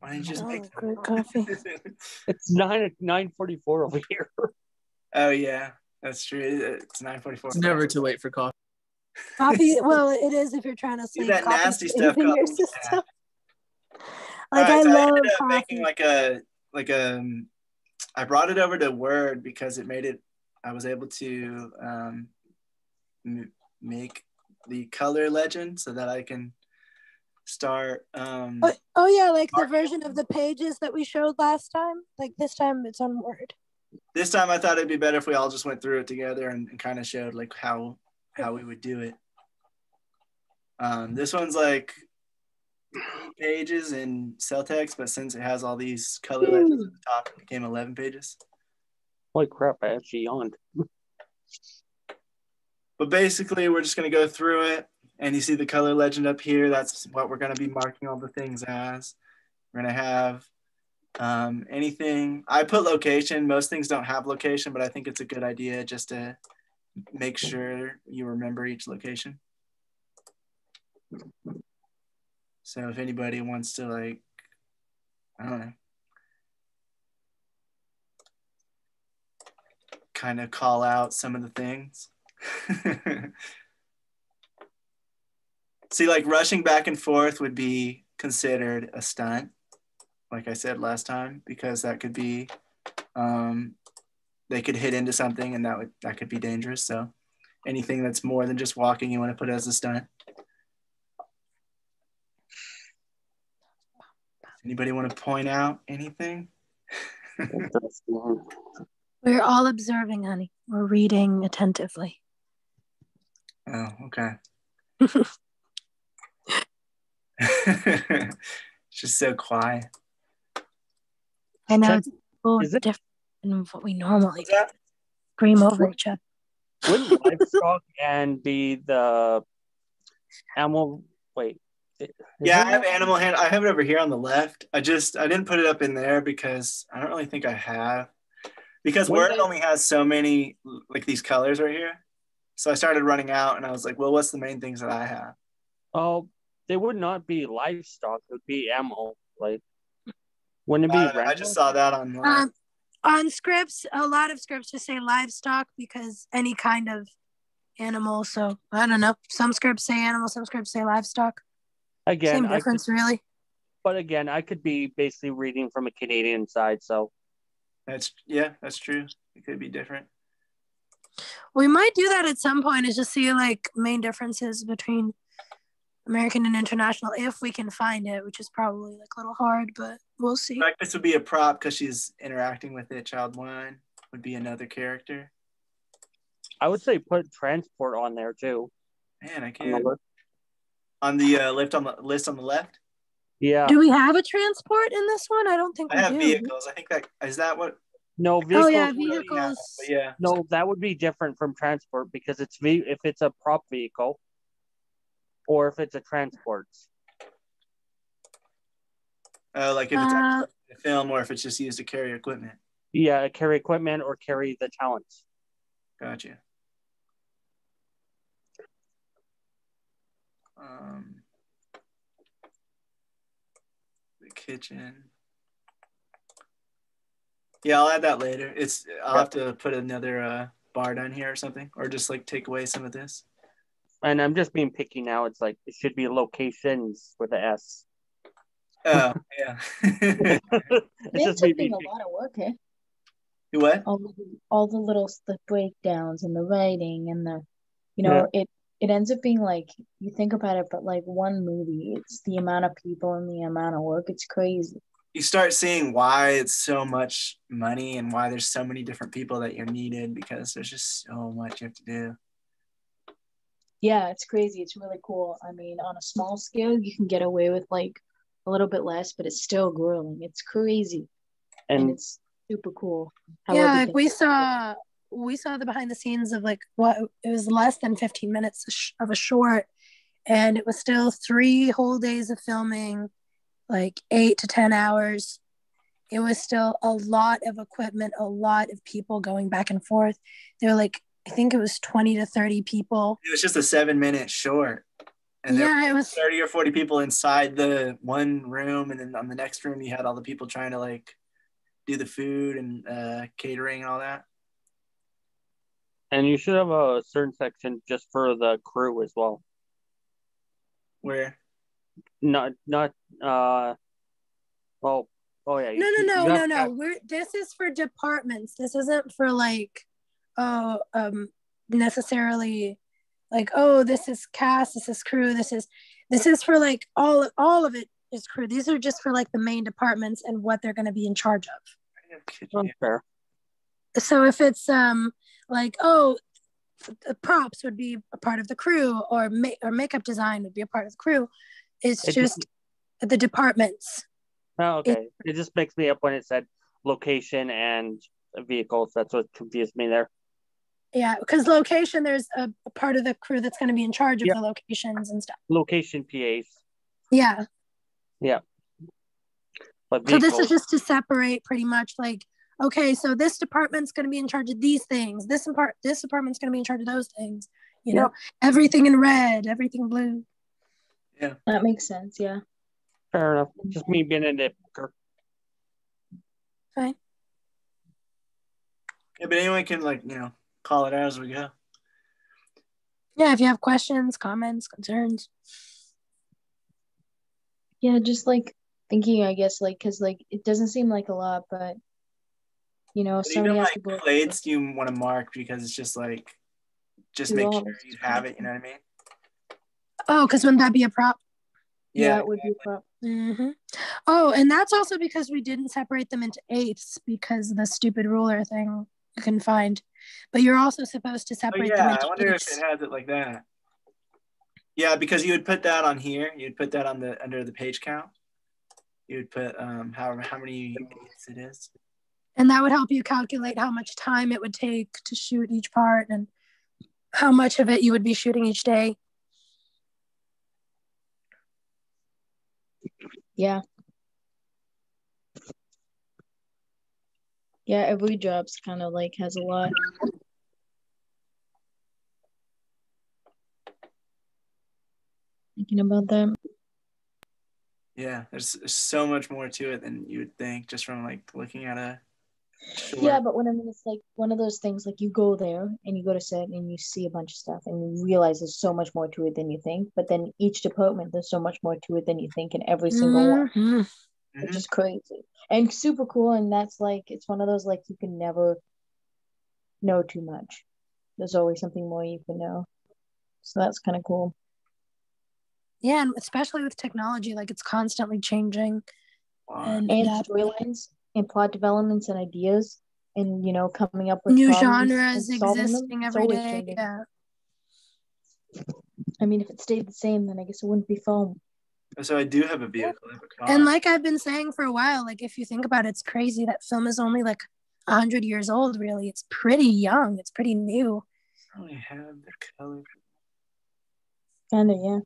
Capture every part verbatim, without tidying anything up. Why didn't you just oh, make great coffee? It's nine nine forty four over here. Oh yeah, that's true. It's nine forty four. It's never too late for coffee. Coffee, well, it is if you're trying to sleep. Do that nasty stuff. In your system. Yeah. Like right, I so love I ended up coffee. Making like a like a. I brought it over to Word because it made it. I was able to um, m make the color legend so that I can start. Um, oh, oh yeah, like marking. The version of the pages that we showed last time. Like this time, it's on Word. This time, I thought it'd be better if we all just went through it together and, and kind of showed like how. how we would do it. Um, this one's like pages in cell text, but since it has all these color legends at the top, it became eleven pages. Holy crap, I actually yawned. But basically, we're just gonna go through it, and you see the color legend up here. That's what we're gonna be marking all the things as. We're gonna have um, anything. I put location. Most things don't have location, but I think it's a good idea just to make sure you remember each location. So if anybody wants to like, I don't know, kind of call out some of the things. See, like rushing back and forth would be considered a stunt, like I said last time, because that could be, um, they could hit into something and that would that could be dangerous. So anything that's more than just walking, you want to put as a stunt. Anybody want to point out anything? We're all observing, honey. We're reading attentively. Oh, okay. It's just so quiet. I know. It's so different than what we normally do. Scream over each other. Wouldn't livestock and be the animal? Wait. Yeah, I have animal hand. I have it over here on the left. I just I didn't put it up in there because I don't really think I have, because Word only has so many like these colors right here. So I started running out, and I was like, well, what's the main things that I have? Oh, they would not be livestock. It would be animal. Like, wouldn't it be? I, I just saw that online. Um, On scripts, a lot of scripts just say livestock because any kind of animal. So I don't know. Some scripts say animal, some scripts say livestock. Again, same difference, I could, really. But again, I could be basically reading from a Canadian side. So that's yeah, that's true. It could be different. We might do that at some point. Is just see like main differences between American and international, if we can find it, which is probably like a little hard, but we'll see. Like this would be a prop because she's interacting with it. Child one would be another character. I would say put transport on there too. Man, I can't. On, on the uh, lift on the list on the left. Yeah. Do we have a transport in this one? I don't think I we have do. Vehicles. I think that is that what. No vehicles. Oh yeah, vehicles. Have, yeah. No, that would be different from transport because it's ve if it's a prop vehicle. Or if it's a transport. Oh, uh, like if it's uh, actually a film or if it's just used to carry equipment. Yeah, carry equipment or carry the talents. Gotcha. Um, the kitchen. Yeah, I'll add that later. It's I'll have to put another uh, bar down here or something, or just like take away some of this. And I'm just being picky now. It's like, it should be locations with an S. Oh, yeah. It's taking a lot of work, eh? You what? All the, all the little the breakdowns and the writing and the, you know, yeah. it, it ends up being like, you think about it, but like one movie, it's the amount of people and the amount of work. It's crazy. You start seeing why it's so much money and why there's so many different people that you're needed because there's just so much you have to do. Yeah, it's crazy. It's really cool. I mean, on a small scale, you can get away with like a little bit less, but it's still grueling. It's crazy, and, and it's super cool. Yeah, like we saw we saw the behind the scenes of like what it was less than fifteen minutes of a short, and it was still three whole days of filming, like eight to ten hours. It was still a lot of equipment, a lot of people going back and forth. They were like, I think it was twenty to thirty people. It was just a seven minute short. And there yeah, were it was thirty or forty people inside the one room. And then on the next room, you had all the people trying to like do the food and uh, catering and all that. And you should have a certain section just for the crew as well. Where? Not, not, uh, well, oh yeah. No, no, no, no, no. We're, this is for departments. This isn't for like, oh, um, necessarily like, oh, this is cast, this is crew, this is, this is for like all, all of it is crew. These are just for like the main departments and what they're going to be in charge of. Unfair. So if it's, um, like, oh, the props would be a part of the crew, or ma or makeup design would be a part of the crew. It's it just the departments. Oh, okay. It, it just makes me up when it said location and vehicles. That's what confused me there. Yeah, because location, there's a, a part of the crew that's going to be in charge of yep. the locations and stuff. Location P As. Yeah. Yeah. But so this is just to separate pretty much like, okay, so this department's going to be in charge of these things. This part, this department's going to be in charge of those things. You know, yeah. everything in red, everything blue. Yeah, that makes sense. Yeah, fair enough. Just me being a nitpicker. Fine. Yeah, but anyone can like you know call it out as we go. Yeah, if you have questions, comments, concerns. Yeah, just like thinking, I guess, like because like it doesn't seem like a lot, but. You know, so many like plates you want to mark because it's just like, just you make sure you have it. You know what I mean? Oh, because wouldn't that be a prop? Yeah, yeah it would exactly. be a prop. Mm-hmm. Oh, and that's also because we didn't separate them into eighths because the stupid ruler thing you can find. But you're also supposed to separate oh, yeah. them into I wonder eighths. If it has it like that. Yeah, because you would put that on here. You'd put that on the under the page count. You would put um, however how many units it is. And that would help you calculate how much time it would take to shoot each part and how much of it you would be shooting each day. Yeah. Yeah, every job's kind of like has a lot. Thinking about that. Yeah, there's so much more to it than you would think just from like looking at a Sure. Yeah, but when I mean, it's like one of those things, like you go there and you go to set and you see a bunch of stuff and you realize there's so much more to it than you think. But then each department, there's so much more to it than you think in every single mm-hmm. one. Mm-hmm. It's just crazy and super cool. And that's like, it's one of those, like you can never know too much. There's always something more you can know. So that's kind of cool. Yeah, and especially with technology, like it's constantly changing. Wow. And, and storylines. And plot developments and ideas and, you know, coming up with new genres existing them, every day. Changing. Yeah. I mean, if it stayed the same, then I guess it wouldn't be foam. So I do have a vehicle. Have a car. And like I've been saying for a while, like if you think about it, it's crazy that film is only like a hundred years old, really. It's pretty young. It's pretty new. I only have the color. Kind of, yeah.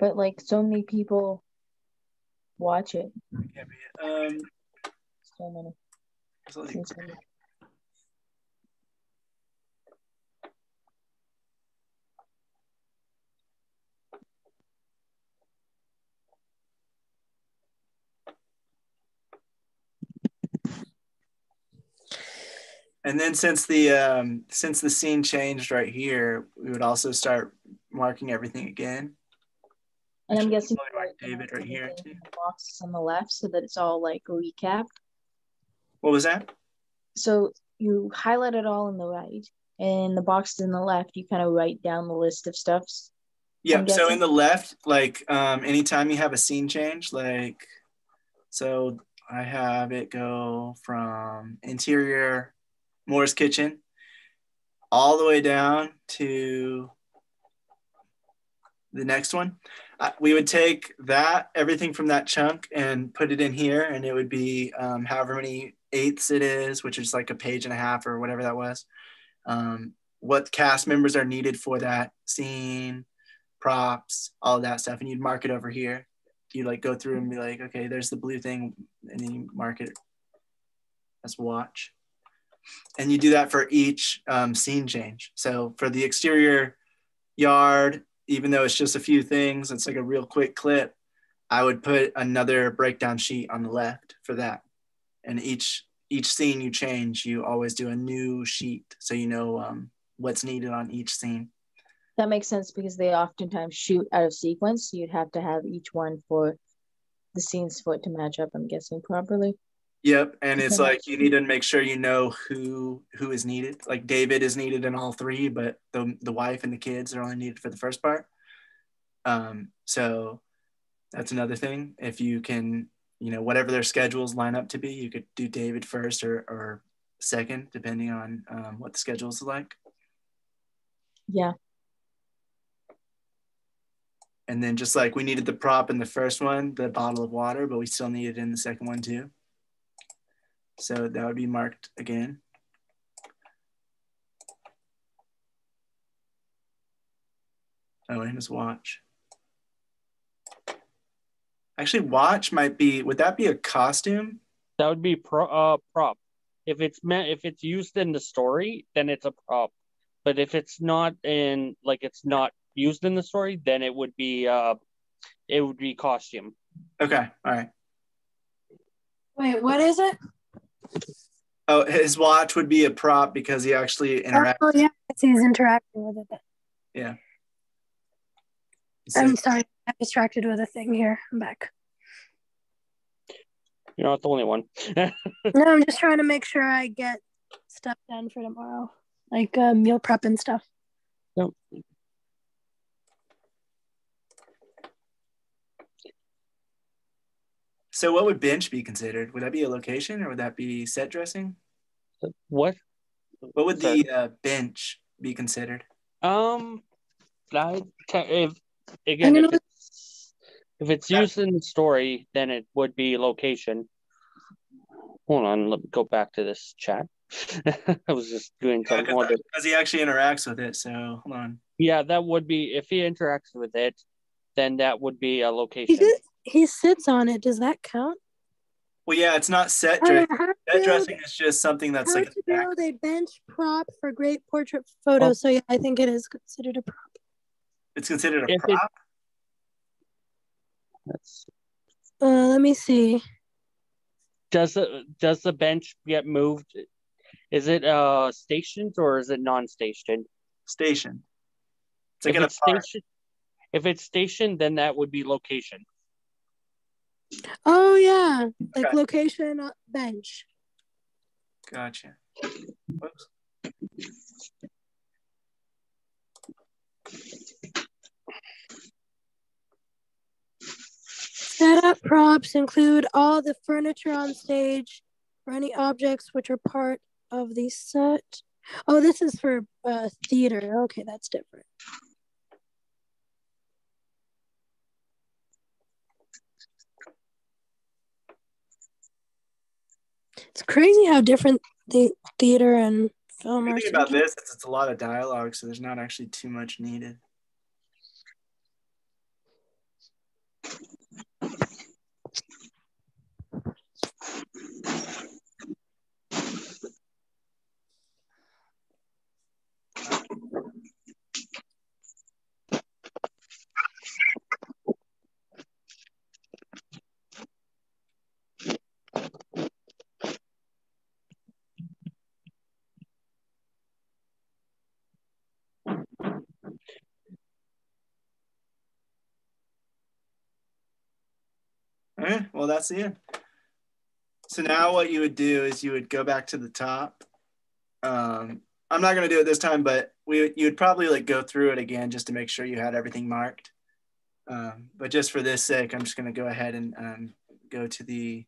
But like so many people watch it. Yeah, um, so many. So like, so many. And then since the um, since the scene changed right here, we would also start marking everything again. And I'm guessing like David right here too. Boxes on the left so that it's all like recapped. What was that? So you highlight it all on the right, and the boxes on the left, you kind of write down the list of stuffs. Yeah. So in the left, like um, anytime you have a scene change, like so I have it go from interior Moore's Kitchen all the way down to the next one. Uh, we would take that, everything from that chunk and put it in here, and it would be um, however many eighths it is, which is like a page and a half or whatever that was. Um, what cast members are needed for that scene, props, all of that stuff. And you'd mark it over here. You'd like go through and be like, okay, there's the blue thing. And then you mark it as watch. And you do that for each um, scene change. So for the exterior yard, even though it's just a few things, it's like a real quick clip, I would put another breakdown sheet on the left for that. And each each scene you change, you always do a new sheet, so you know um, what's needed on each scene. That makes sense, because they oftentimes shoot out of sequence. So you'd have to have each one for the scenes for it to match up, I'm guessing, properly. Yep, and it's like you need to make sure you know who who is needed. Like David is needed in all three, but the, the wife and the kids are only needed for the first part. Um, so that's another thing. If you can, you know, whatever their schedules line up to be, you could do David first or, or second, depending on um, what the schedules are like. Yeah. And then just like we needed the prop in the first one, the bottle of water, but we still need it in the second one too. So that would be marked again. Oh, and his watch. Actually, watch might be, would that be a costume? That would be pro, uh, prop. If it's meant, if it's used in the story, then it's a prop. But if it's not in, like it's not used in the story, then it would be, uh, it would be costume. Okay, all right. Wait, what is it? Oh, his watch would be a prop because he actually interacts. Oh, yeah, he's interacting with it. Yeah. I'm sorry, I'm distracted with a thing here. I'm back. You're not the only one. No, I'm just trying to make sure I get stuff done for tomorrow, like uh, meal prep and stuff. Nope. So what would bench be considered? Would that be a location or would that be set dressing? What? What would Sorry. the uh, bench be considered? Um, I, if, again, if it's, if it's used in the story, then it would be location. Hold on, let me go back to this chat. I was just doing something. Yeah, because that, he actually interacts with it, so hold on. Yeah, that would be, if he interacts with it, then that would be a location. He sits on it. Does that count? Well, yeah, it's not set dressing. Uh, set dressing build, is just something that's how like to a build a bench prop for great portrait photo. Well, so yeah, I think it is considered a prop. It's considered a prop? It, uh, let me see. Does the, does the bench get moved? Is it uh, stationed or is it non-stationed? Stationed. It's like if, in it's a station, if it's stationed, then that would be location. Oh yeah, like okay. Location bench. Gotcha. Whoops. Setup props include all the furniture on stage or any objects which are part of the set. Oh, this is for uh, theater. Okay, that's different. It's crazy how different the theater and film are. The thing about this is it's a lot of dialogue, so there's not actually too much needed. Okay, well, that's the end. So now what you would do is you would go back to the top. Um, I'm not going to do it this time, but we you would probably like go through it again just to make sure you had everything marked. Um, but just for this sake, I'm just going to go ahead and um, go to the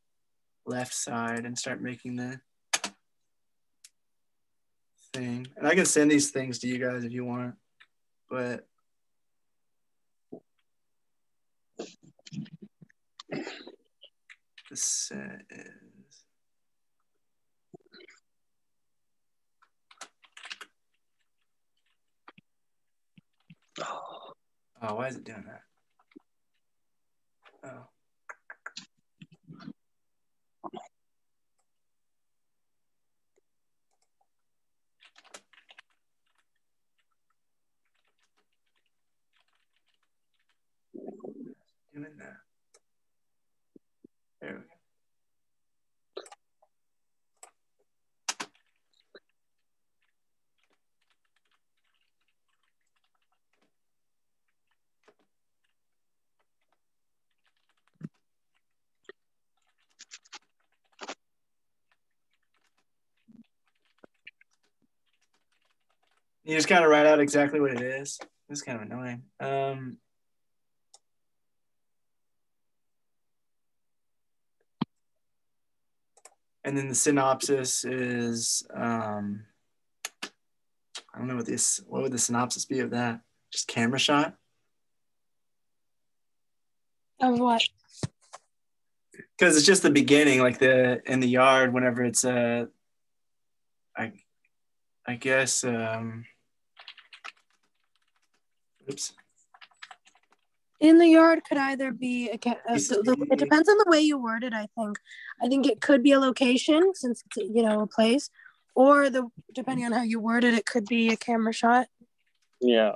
left side and start making the thing. And I can send these things to you guys if you want, but... The set is oh, oh, why is it doing that? Oh. him in there. There we go. You just kind of write out exactly what it is. It's kind of annoying. Um, and then the synopsis is, um, I don't know what this, what would the synopsis be of that? Just camera shot? Of what? Because it's just the beginning, like the, in the yard, whenever it's, uh, I, I guess, um, oops. In the yard could either be, a, uh, the, it depends on the way you word it, I think. I think it could be a location, since it's, you know, a place, or the depending on how you word it, it could be a camera shot. Yeah.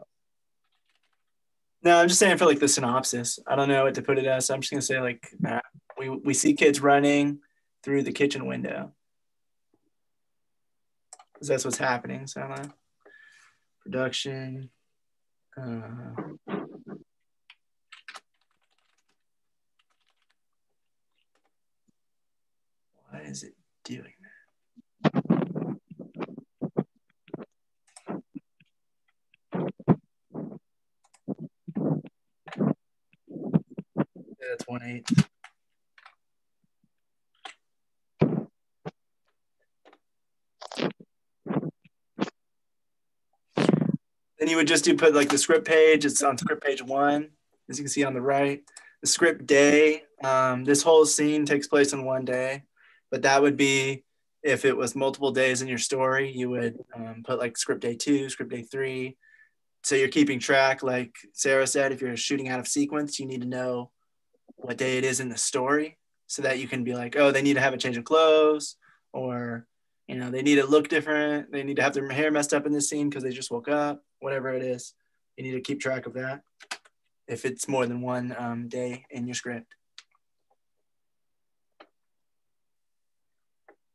No, I'm just saying for like the synopsis. I don't know what to put it as, so I'm just gonna say like, nah, we, we see kids running through the kitchen window. Because that's what's happening, so uh, production. Uh, Why is it doing that? Yeah, that's one eighth. Then you would just do put like the script page. It's on script page one, as you can see on the right. The script day. Um, this whole scene takes place in one day. But that would be, if it was multiple days in your story, you would um, put like script day two, script day three. So you're keeping track, like Sarah said, if you're shooting out of sequence, you need to know what day it is in the story so that you can be like, oh, they need to have a change of clothes, or, you know, they need to look different. They need to have their hair messed up in this scene because they just woke up, whatever it is. You need to keep track of that if it's more than one um, day in your script.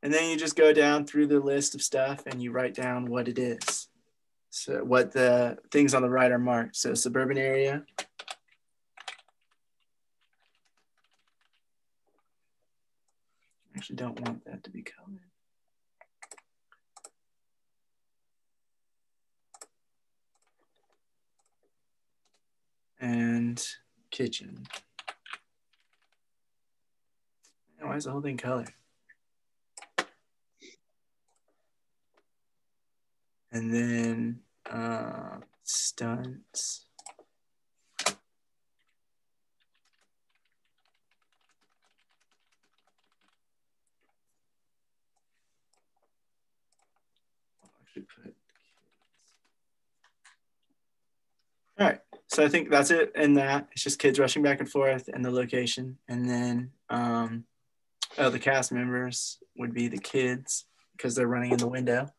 And then you just go down through the list of stuff and you write down what it is. So what the things on the right are marked. So suburban area. I actually don't want that to be colored. And kitchen. Why is the whole thing colored? And then uh, stunts. I'll actually put kids. All right, so I think that's it in that. It's just kids rushing back and forth and the location. And then um, oh, the cast members would be the kids because they're running in the window.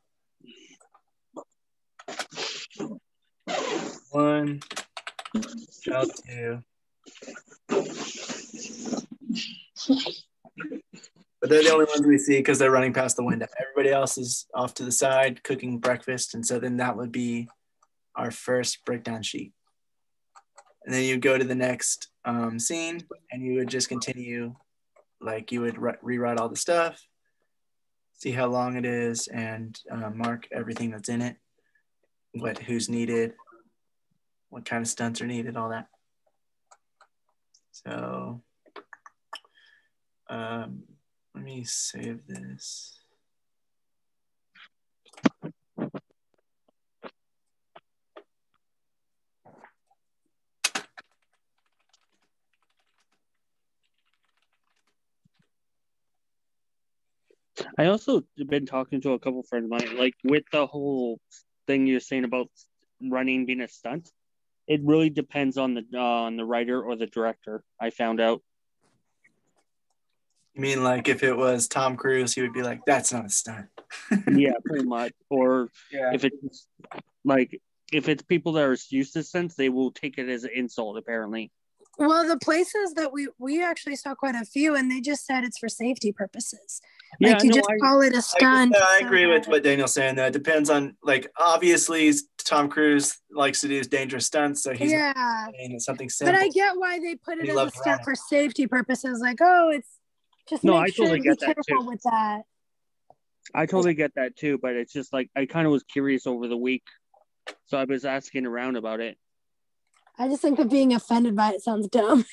One, child two. But they're the only ones we see because they're running past the window. Everybody else is off to the side cooking breakfast. And so then that would be our first breakdown sheet. And then you go to the next um, scene and you would just continue, like you would re rewrite all the stuff, see how long it is, and uh, mark everything that's in it, what who's needed, what kind of stunts are needed, all that. So um, let me save this. I also have been talking to a couple friends of mine, like with the whole thing you're saying about running being a stunt. It really depends on the uh, on the writer or the director, I found out. You mean like if it was Tom Cruise, he would be like, that's not a stunt. Yeah, pretty much. Or yeah. if it's like if it's people that are used to stunts, they will take it as an insult, apparently. Well, the places that we we actually saw quite a few, and they just said it's for safety purposes. Yeah, like you no, just I, call it a stunt. I, I agree with what Daniel's saying. That it depends on, like, obviously Tom Cruise likes to do dangerous stunts, so he's yeah. It's something simple. But I get why they put it he as a stunt for safety purposes. Like, oh, it's just no, make I sure totally get be that careful too. With that. I totally get that too, but it's just like I kind of was curious over the week, so I was asking around about it. I just think that being offended by it sounds dumb.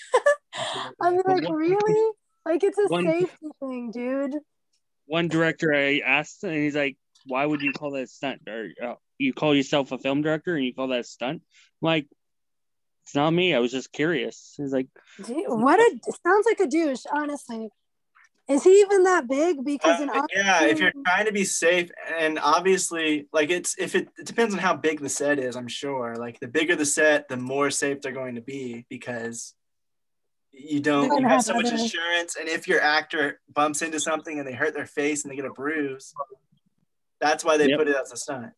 I'm like, really? Like, it's a one, safety thing, dude. One director I asked, and he's like, why would you call that a stunt? Or uh, you call yourself a film director and you call that a stunt? I'm like, it's not me. I was just curious. He's like, dude, what a, sounds like a douche, honestly. Is he even that big? Because uh, in yeah, if you're trying to be safe, and obviously, like it's if it, it depends on how big the set is. I'm sure, like the bigger the set, the more safe they're going to be because you don't you have, have so much insurance. And if your actor bumps into something and they hurt their face and they get a bruise, that's why they yep. put it as a stunt.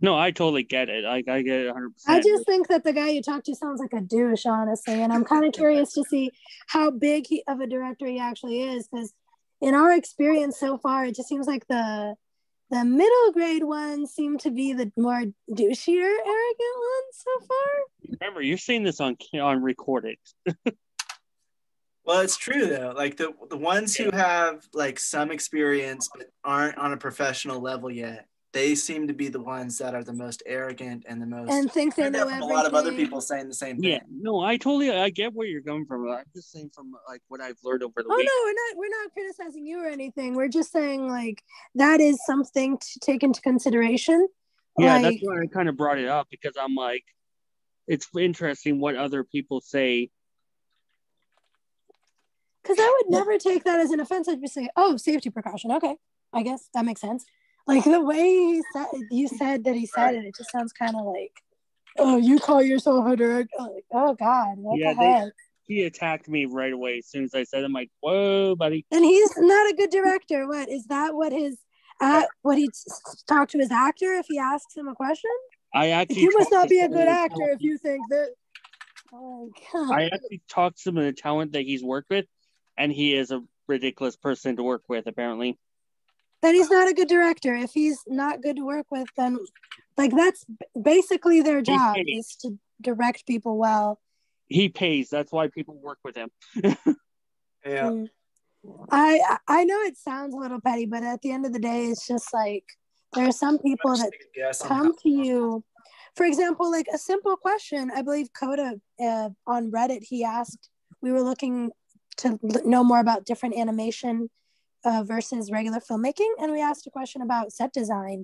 No, I totally get it. I, I get it one hundred percent. I just think that the guy you talk to sounds like a douche, honestly. And I'm kind of curious to see how big he, of a director he actually is. Because in our experience so far, it just seems like the the middle grade ones seem to be the more douchier, arrogant ones so far. Remember, you're seeing this on on recorded. Well, it's true though. Like the the ones who have like some experience but aren't on a professional level yet. They seem to be the ones that are the most arrogant and the most. And think they know everything. A lot of other people saying the same thing. Yeah, no, I totally, I get where you're coming from. I'm just saying from like what I've learned over the. Oh week. no, we're not, we're not criticizing you or anything. We're just saying like that is something to take into consideration. Yeah, like, that's why I kind of brought it up because I'm like, it's interesting what other people say. Because I would never take that as an offense. I'd just say, oh, safety precaution. Okay, I guess that makes sense. Like the way he said, you said that he said it, it just sounds kind of like, oh, you call yourself a director. Like, oh, God, what yeah, the heck? They, he attacked me right away as soon as I said it. I'm like, whoa, buddy. And he's not a good director. What? Is that what his, uh, what he talked to his actor if he asks him a question? I actually. You must not be a good actor if you think that. Oh, God. I actually talked to him in the talent that he's worked with, and he is a ridiculous person to work with, apparently. Then he's not a good director. If he's not good to work with, then like that's basically their job is to direct people well. He pays. That's why people work with him. Yeah. I I know it sounds a little petty, but at the end of the day, it's just like there are some people that come to you. For example, like a simple question. I believe Coda uh, on Reddit, he asked, we were looking to know more about different animation Uh, versus regular filmmaking, and we asked a question about set design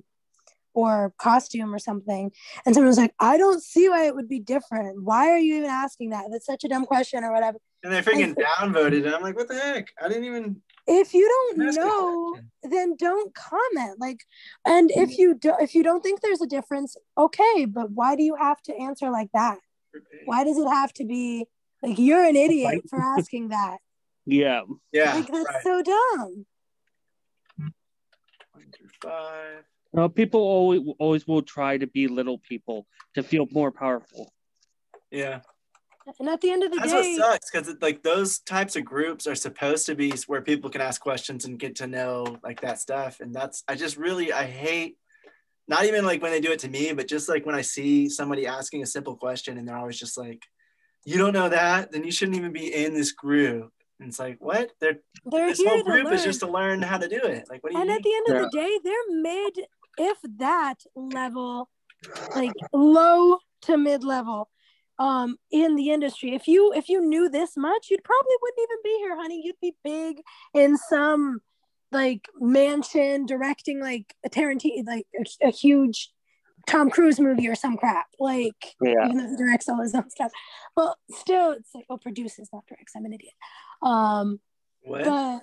or costume or something, and someone was like, I don't see why it would be different. Why are you even asking that? That's such a dumb question or whatever. And they freaking downvoted it. I'm like, what the heck? I didn't even if you don't know, then don't comment. Like, and if you do if you don't think there's a difference, okay, but why do you have to answer like that? Why does it have to be like you're an idiot for asking that? Yeah. Yeah. Like, that's right. So dumb. One through five. No, people always always will try to belittle people to feel more powerful. Yeah. And at the end of the that's day, that's what sucks because like those types of groups are supposed to be where people can ask questions and get to know like that stuff. And that's I just really I hate not even like when they do it to me, but just like when I see somebody asking a simple question and they're always just like, you don't know that, then you shouldn't even be in this group. And it's like, what? They're, they're this whole group learn. is just to learn how to do it. Like, what do you And mean? At the end of yeah. the day, they're mid, if that level, like low to mid level, um, in the industry. If you if you knew this much, you probably wouldn't even be here, honey. You'd be big in some like mansion directing like a Tarantino, like a, a huge Tom Cruise movie or some crap. Like, yeah. even though he directs all his own stuff, but still, it's like, oh, produces, not directs. I'm an idiot. Um, what? But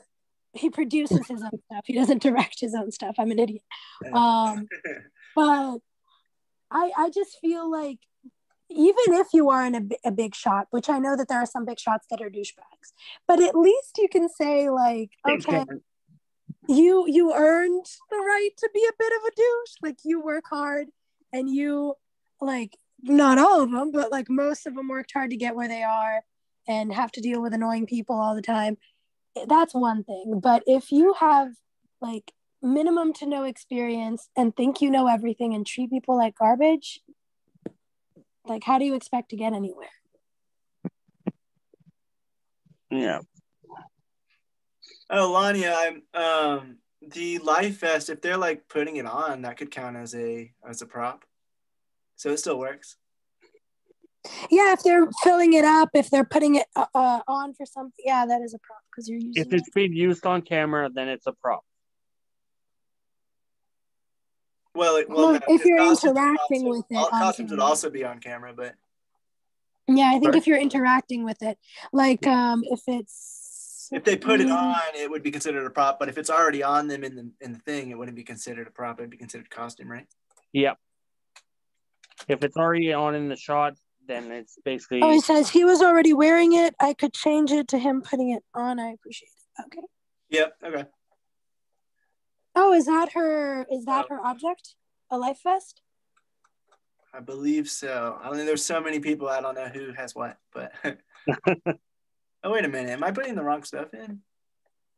he produces his own stuff. He doesn't direct his own stuff. I'm an idiot. Um, but I, I just feel like even if you are in a, a big shot, which I know that there are some big shots that are douchebags, but at least you can say like, okay, you you earned the right to be a bit of a douche. Like you work hard and you like, not all of them, but like most of them worked hard to get where they are. and have to deal with annoying people all the time, that's one thing. But if you have like minimum to no experience and think you know everything and treat people like garbage, like how do you expect to get anywhere? Yeah. Oh, Lania, I'm um the Live Fest, if they're like putting it on, that could count as a as a prop. So it still works. Yeah, if they're filling it up, if they're putting it uh, on for something, yeah, that is a prop because you're using. If it's it. being used on camera, then it's a prop. Well, it, well, well no, if you're interacting with it, all costumes would also be on camera, but. Yeah, I think or, if you're interacting with it, like um, if it's if they put it on, it would be considered a prop. But if it's already on them in the in the thing, it wouldn't be considered a prop. It'd be considered costume, right? Yep. If it's already on in the shot, then it's basically. Oh, he says he was already wearing it. I could change it to him putting it on. I appreciate it. Okay. Yep. Okay. Oh, is that her? Is that oh. her object? A life vest? I believe so. I mean, there's so many people. I don't know who has what, but. Oh, wait a minute. Am I putting the wrong stuff in?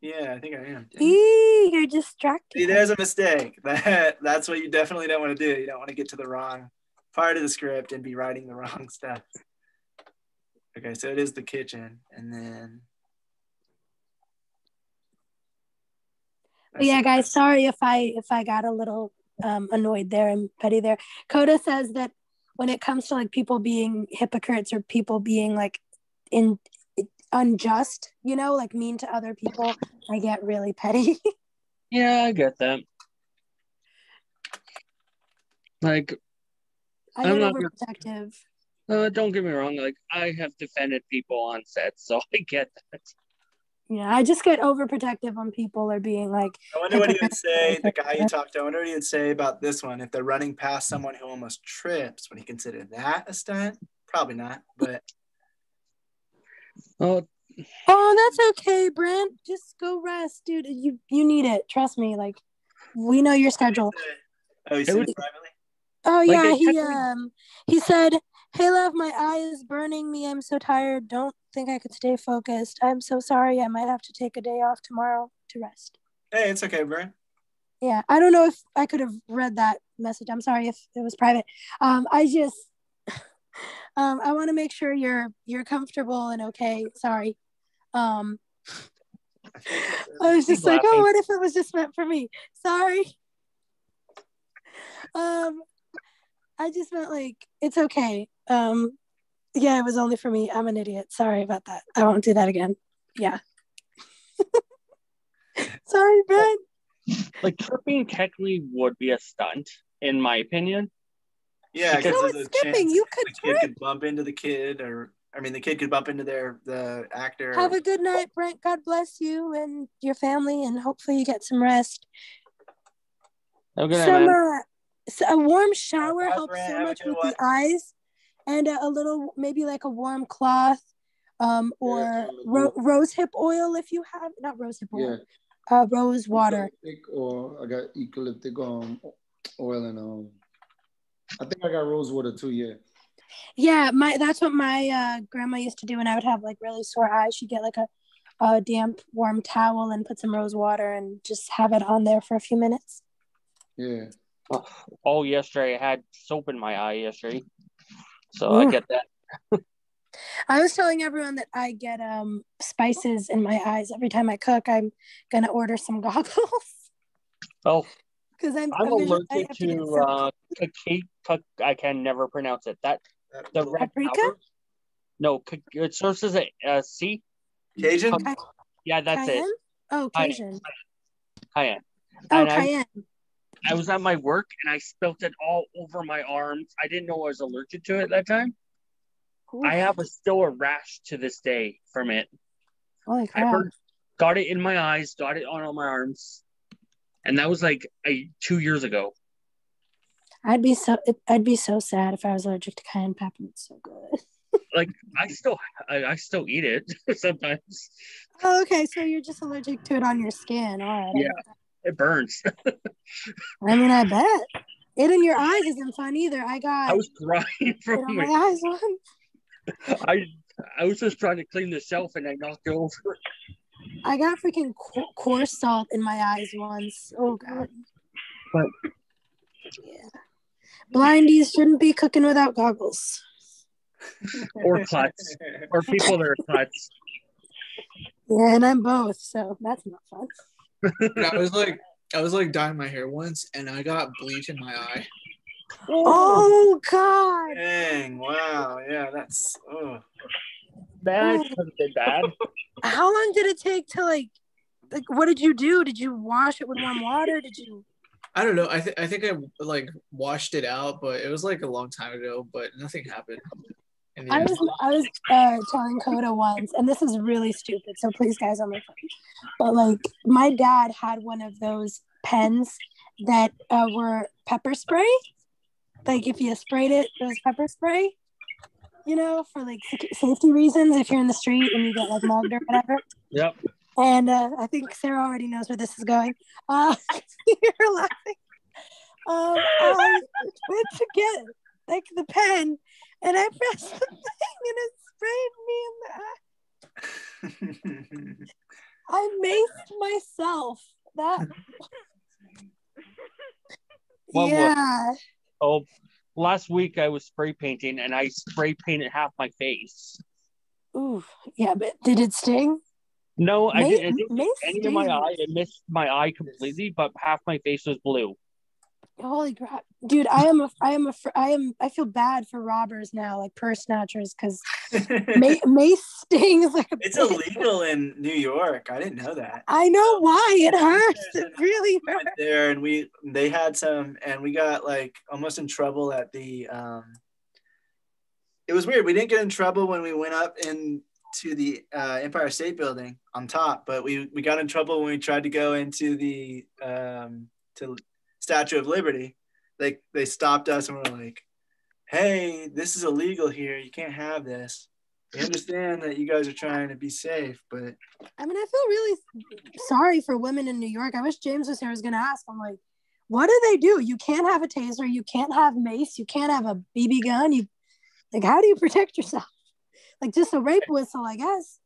Yeah, I think I am. Eee, you're distracted. See, there's a mistake. That, that's what you definitely don't want to do. You don't want to get to the wrong part of the script and be writing the wrong stuff. Okay, so it is the kitchen. And then. Yeah, guys, sorry if I if I got a little um annoyed there and petty there. Coda says that when it comes to like people being hypocrites or people being like in unjust, you know, like mean to other people, I get really petty. Yeah, I get that. Like I I'm not overprotective. Uh, don't get me wrong, like I have defended people on set, so I get that. Yeah, I just get overprotective when people are being like. I wonder what he would say, the guy you talked to, I wonder what he would say about this one. If they're running past someone who almost trips, would he consider that a stunt? Probably not, but. Oh, oh, that's okay, Brent. Just go rest, dude. You you need it. Trust me. Like, we know your schedule. Oh, he said it privately? Oh, yeah. Like he, um, he said, hey, love, my eye is burning me. I'm so tired. Don't think I could stay focused. I'm so sorry. I might have to take a day off tomorrow to rest. Hey, it's okay, Brian. Yeah, I don't know if I could have read that message. I'm sorry if it was private. Um, I just, um, I want to make sure you're you're comfortable and okay. Sorry. Um, I was just like, oh, what if it was just meant for me? Sorry. Um, I just meant like it's okay. Um. Yeah, it was only for me. I'm an idiot. Sorry about that. I won't do that again. Yeah. Sorry, Ben. Like, tripping technically would be a stunt, in my opinion. Yeah, because no, there's a chance you could the trip. kid could bump into the kid, or I mean, the kid could bump into their the actor. Have a good night, Brent. God bless you and your family, and hopefully you get some rest. Okay, some, man. Uh, a warm shower Bye, helps Brent. so Have much with one. the eyes. And a little, maybe like a warm cloth um, or ro rose hip oil if you have, not rose hip oil, yeah. uh, rose water. Eucalyptic or I got eucalyptic um, oil and um, I think I got rose water too, yeah. Yeah, my that's what my uh, grandma used to do when I would have like really sore eyes. She'd get like a, a damp warm towel and put some rose water and just have it on there for a few minutes. Yeah. Oh, oh yesterday I had soap in my eye yesterday. So yeah. I get that. I was telling everyone that I get um spices in my eyes every time I cook. I'm gonna order some goggles. Oh, because I'm, I'm allergic to, to uh, paprika. I can never pronounce it. That the red paprika. No, it starts as a uh, C. Cajun. Um, yeah, that's Cayenne? it. Oh, Cajun. Cayenne. Oh, Cayenne. I was at my work and I spilt it all over my arms. I didn't know I was allergic to it that time. Cool. I have a, still a rash to this day from it. Holy crap. I heard, got it in my eyes, got it on all my arms. And that was like a, two years ago. I'd be so I'd be so sad if I was allergic to cayenne pepper. It's so good. Like I still I, I still eat it sometimes. Oh, okay. So you're just allergic to it on your skin. All right. Yeah. It burns. I mean, I bet. It in your eyes isn't fun either. I got. I was crying from my, my eyes. One. I I was just trying to clean the shelf and I knocked it over. I got freaking co- coarse salt in my eyes once. Oh, God. But yeah. Blindies shouldn't be cooking without goggles. Or klutz. Or people that are klutz. Yeah, and I'm both, so that's not fun. I was like, I was like dyeing my hair once, and I got bleach in my eye. Oh, oh God! Dang! Wow! Yeah, that's oh. Bad. Oh. Bad. How long did it take to like, like? What did you do? Did you wash it with warm water? Did you? I don't know. I think I think I like washed it out, but it was like a long time ago. But nothing happened. I was I was uh, telling Coda once, and this is really stupid, so please, guys, don't make fun. But like, my dad had one of those pens that uh, were pepper spray. Like if you sprayed it, it was pepper spray. You know, for like safety reasons, if you're in the street and you get like mugged or whatever. Yep. And uh, I think Sarah already knows where this is going. Uh, you're laughing. Um, I went to get like the pen. And I pressed the thing and it sprayed me in the eye. I maced myself. That. Well, yeah. Well, oh, last week I was spray painting and I spray painted half my face. Ooh, yeah, but did it sting? No, May, I didn't. It didn't any of my eye. It missed my eye completely, but half my face was blue. Holy crap, dude! I am a, I am a, I am. I feel bad for robbers now, like purse snatchers, because mace may stings like a. It's illegal in New York. I didn't know that. I know why it hurts. It really hurts. We went there and we they had some, and we got like almost in trouble at the. Um, it was weird. We didn't get in trouble when we went up into the uh, Empire State Building on top, but we we got in trouble when we tried to go into the um, to. Statue of Liberty. They they stopped us and were like, hey, this is illegal here. You can't have this. We understand that you guys are trying to be safe, but I mean, I feel really sorry for women in New York. I wish James was here. I was gonna ask. I'm like, what do they do? You can't have a taser, you can't have mace, you can't have a B B gun. You like how do you protect yourself? Like just a rape whistle, I guess.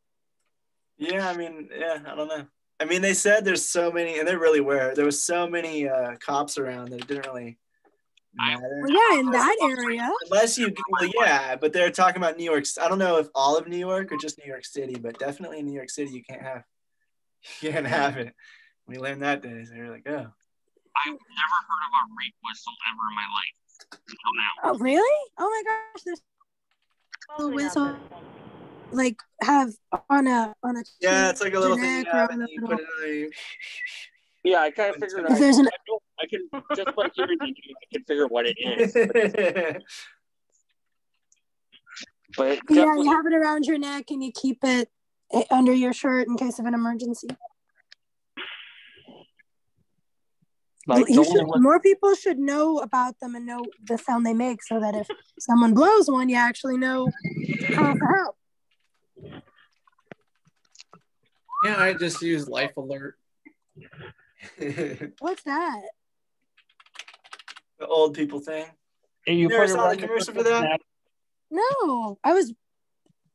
Yeah, I mean, yeah, I don't know. I mean, they said there's so many, and they really were. There was so many uh, cops around that it didn't really matter. Well, yeah, in that area. Unless you, well, yeah, but they're talking about New York. I don't know if all of New York or just New York City, but definitely in New York City, you can't have, you can't have it. We learned that day, so you're like, oh. I've never heard of a rape whistle ever in my life until now. Oh, really? Oh my gosh, there's a whistle. Like have on a on a yeah, it's like a little thing. Yeah, a little... Put it on your... yeah, I kind of figured out. There's I, an... I can just like you I can figure what it is. But, but it definitely... yeah, you have it around your neck and you keep it under your shirt in case of an emergency. Like you should, one... More people should know about them and know the sound they make, so that if someone blows one, you actually know how to help. Yeah, I just use Life Alert. What's that? The old people thing. And you, you never saw the commercial for that? No, I was,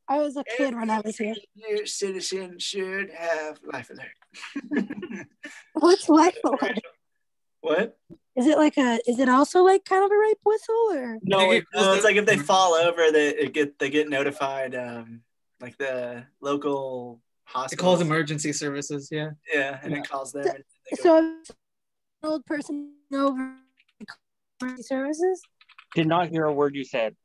I was a kid Every when I was here. Your citizen should have Life Alert. What's Life Alert? What? Is it like a? Is it also like kind of a rape whistle or? No, it, no it's like if they fall over, they it get they get notified. Um, like the local hospital. It calls emergency services, yeah. Yeah, and yeah. It calls them. So, and they go, so an old person over emergency services? Did not hear a word you said.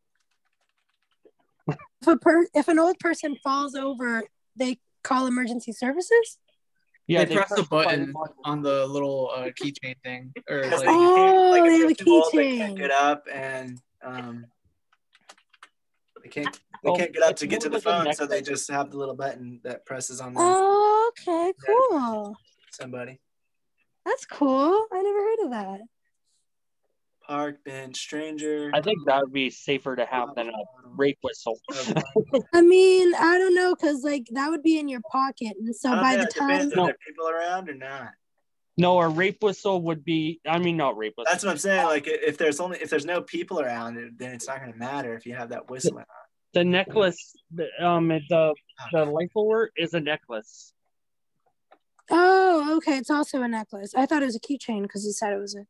If, a per- if an old person falls over, they call emergency services? Yeah, they, they press, press the button, button on the little uh, keychain thing. Or like, oh, like they have a keychain. They can't get up and... Um, they can't... They can't get up to get to the phone, so they just have the little button that presses on them. Oh, okay, cool. Somebody. That's cool. I never heard of that. Park bench stranger. I think that would be safer to have than a rape whistle. I mean, I don't know, because like that would be in your pocket, and so by the time no. Are there people around or not? No, a rape whistle would be. I mean, not rape whistle. That's what I'm saying. Like, if there's only if there's no people around, then it's not going to matter if you have that whistle or not. The necklace, um, the the life alert is a necklace. Oh, okay. It's also a necklace. I thought it was a keychain because he said it was a.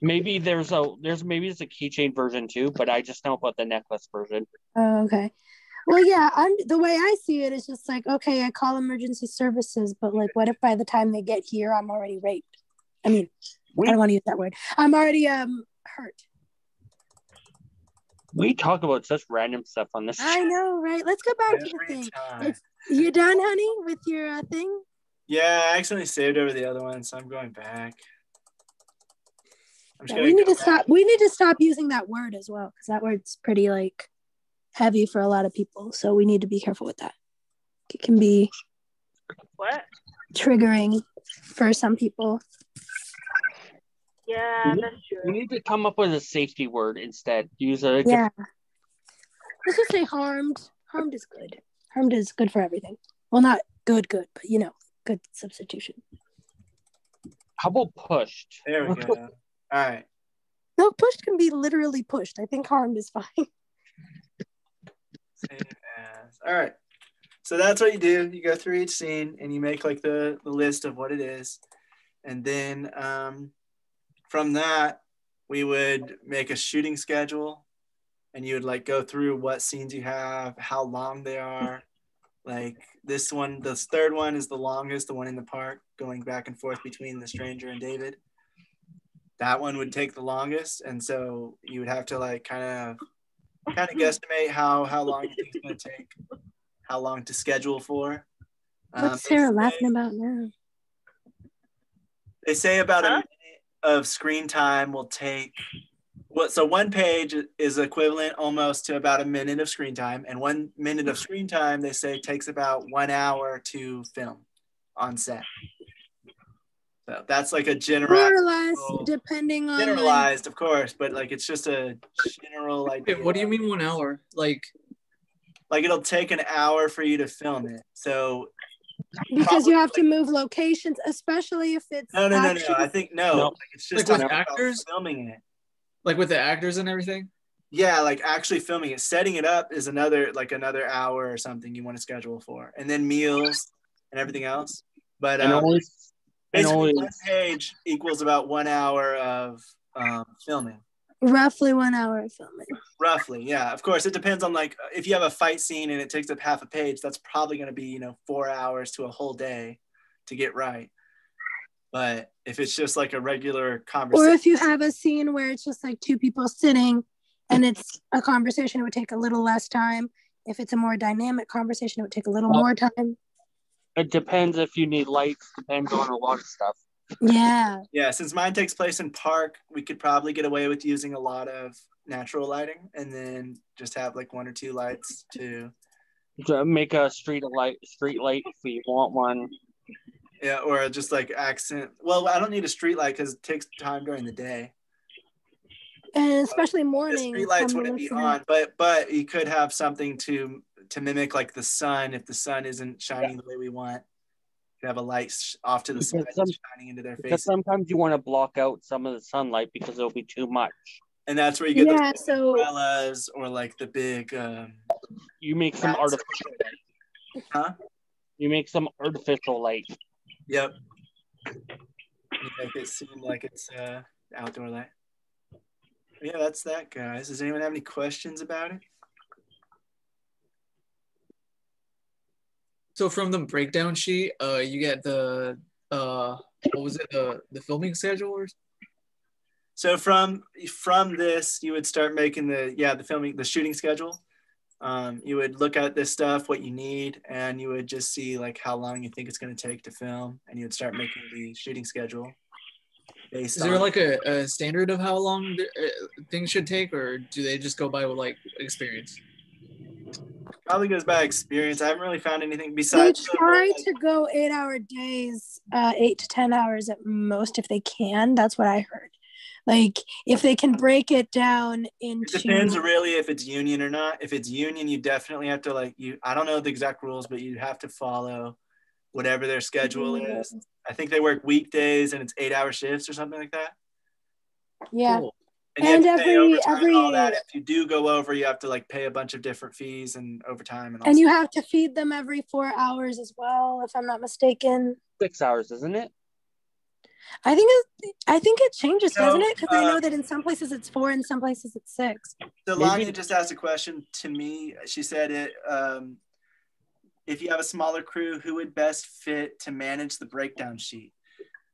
Maybe there's a there's maybe it's a keychain version too, but I just know about the necklace version. Oh, okay. Well, yeah. I'm the way I see it is just like, okay, I call emergency services, but like, what if by the time they get here, I'm already raped? I mean, we, I don't want to use that word. I'm already um hurt. We talk about such random stuff on this. I know, right? Let's go back Every to the thing. It's, you done, honey, with your uh, thing? Yeah, I accidentally saved over the other one, so I'm going back. I'm just yeah, we need to back. stop. We need to stop using that word as well, because that word's pretty like heavy for a lot of people. So we need to be careful with that. It can be what triggering for some people. Yeah, that's true. We need to come up with a safety word instead. Use a yeah. Let's just say harmed. Harmed is good. Harmed is good for everything. Well, not good, good, but you know, good substitution. How about pushed? There we go. All right. No, pushed can be literally pushed. I think harmed is fine. Same as. All right. So that's what you do. You go through each scene and you make like the, the list of what it is, and then um. From that, we would make a shooting schedule, and you would like go through what scenes you have, how long they are. Like this one, this third one is the longest, the one in the park, going back and forth between the stranger and David. That one would take the longest, and so you would have to like kind of, kind of guesstimate how how long you think it's going to take, how long to schedule for. What's um, Sarah laughing about now? They say about huh? a. of screen time will take what so one page is equivalent almost to about a minute of screen time, and one minute of screen time they say takes about one hour to film on set. So that's like a general generalized depending on generalized of course, but like it's just a general idea. Wait, what do you mean one hour? Like like it'll take an hour for you to film it. So because Probably. you have to move locations, especially if it's no, no, no, no. I think no. no. Like it's just like with actors filming it, like with the actors and everything. Yeah, like actually filming it, setting it up is another like another hour or something you want to schedule for, and then meals and everything else. But um, and always, basically, and always. one page equals about one hour of um, filming. Roughly one hour of filming. Roughly, yeah. Of course, it depends on like if you have a fight scene and it takes up half a page, that's probably going to be, you know, four hours to a whole day to get right. But if it's just like a regular conversation. Or if you have a scene where it's just like two people sitting and it's a conversation, it would take a little less time. If it's a more dynamic conversation, it would take a little well, more time. It depends if you need lights, depends on a lot of stuff. Yeah. Yeah, since mine takes place in park, we could probably get away with using a lot of natural lighting and then just have like one or two lights to make a street light street light if you want one. Yeah, or just like accent. Well, I don't need a street light because it takes time during the day. And especially morning. The street lights wouldn't be on, but but you could have something to to mimic like the sun if the sun isn't shining yeah. the way we want. Have a light off to the side some, shining into their faces. Sometimes you want to block out some of the sunlight because it'll be too much. And that's where you get yeah, the so, umbrellas or like the big. Um, you make some artificial light. Huh? You make some artificial light. Yep. You make it seem like it's uh, outdoor light. Yeah, that's that, guys. Does anyone have any questions about it? So from the breakdown sheet, uh, you get the uh, what was it, the the filming schedule? So from from this, you would start making the yeah the filming the shooting schedule. Um, you would look at this stuff, what you need, and you would just see like how long you think it's going to take to film, and you would start making the shooting schedule. Based Is there on like a, a standard of how long things should take, or do they just go by like experience? Probably goes by experience. I haven't really found anything besides. They try to go eight hour days, uh, eight to ten hours at most if they can. That's what I heard. Like if they can break it down into. It depends really if it's union or not. If it's union, you definitely have to like you. I don't know the exact rules, but you have to follow whatever their schedule mm-hmm. is. I think they work weekdays and it's eight hour shifts or something like that. Yeah. Cool. And, and every every all that. If you do go over, you have to like pay a bunch of different fees and overtime and all. And you have to feed them every four hours as well, if I'm not mistaken. Six hours, isn't it? I think it, I think it changes, so, doesn't it? Because uh, I know that in some places it's four, in some places it's six. Delania just asked a question to me. She said, it, um, if you have a smaller crew, who would best fit to manage the breakdown sheet?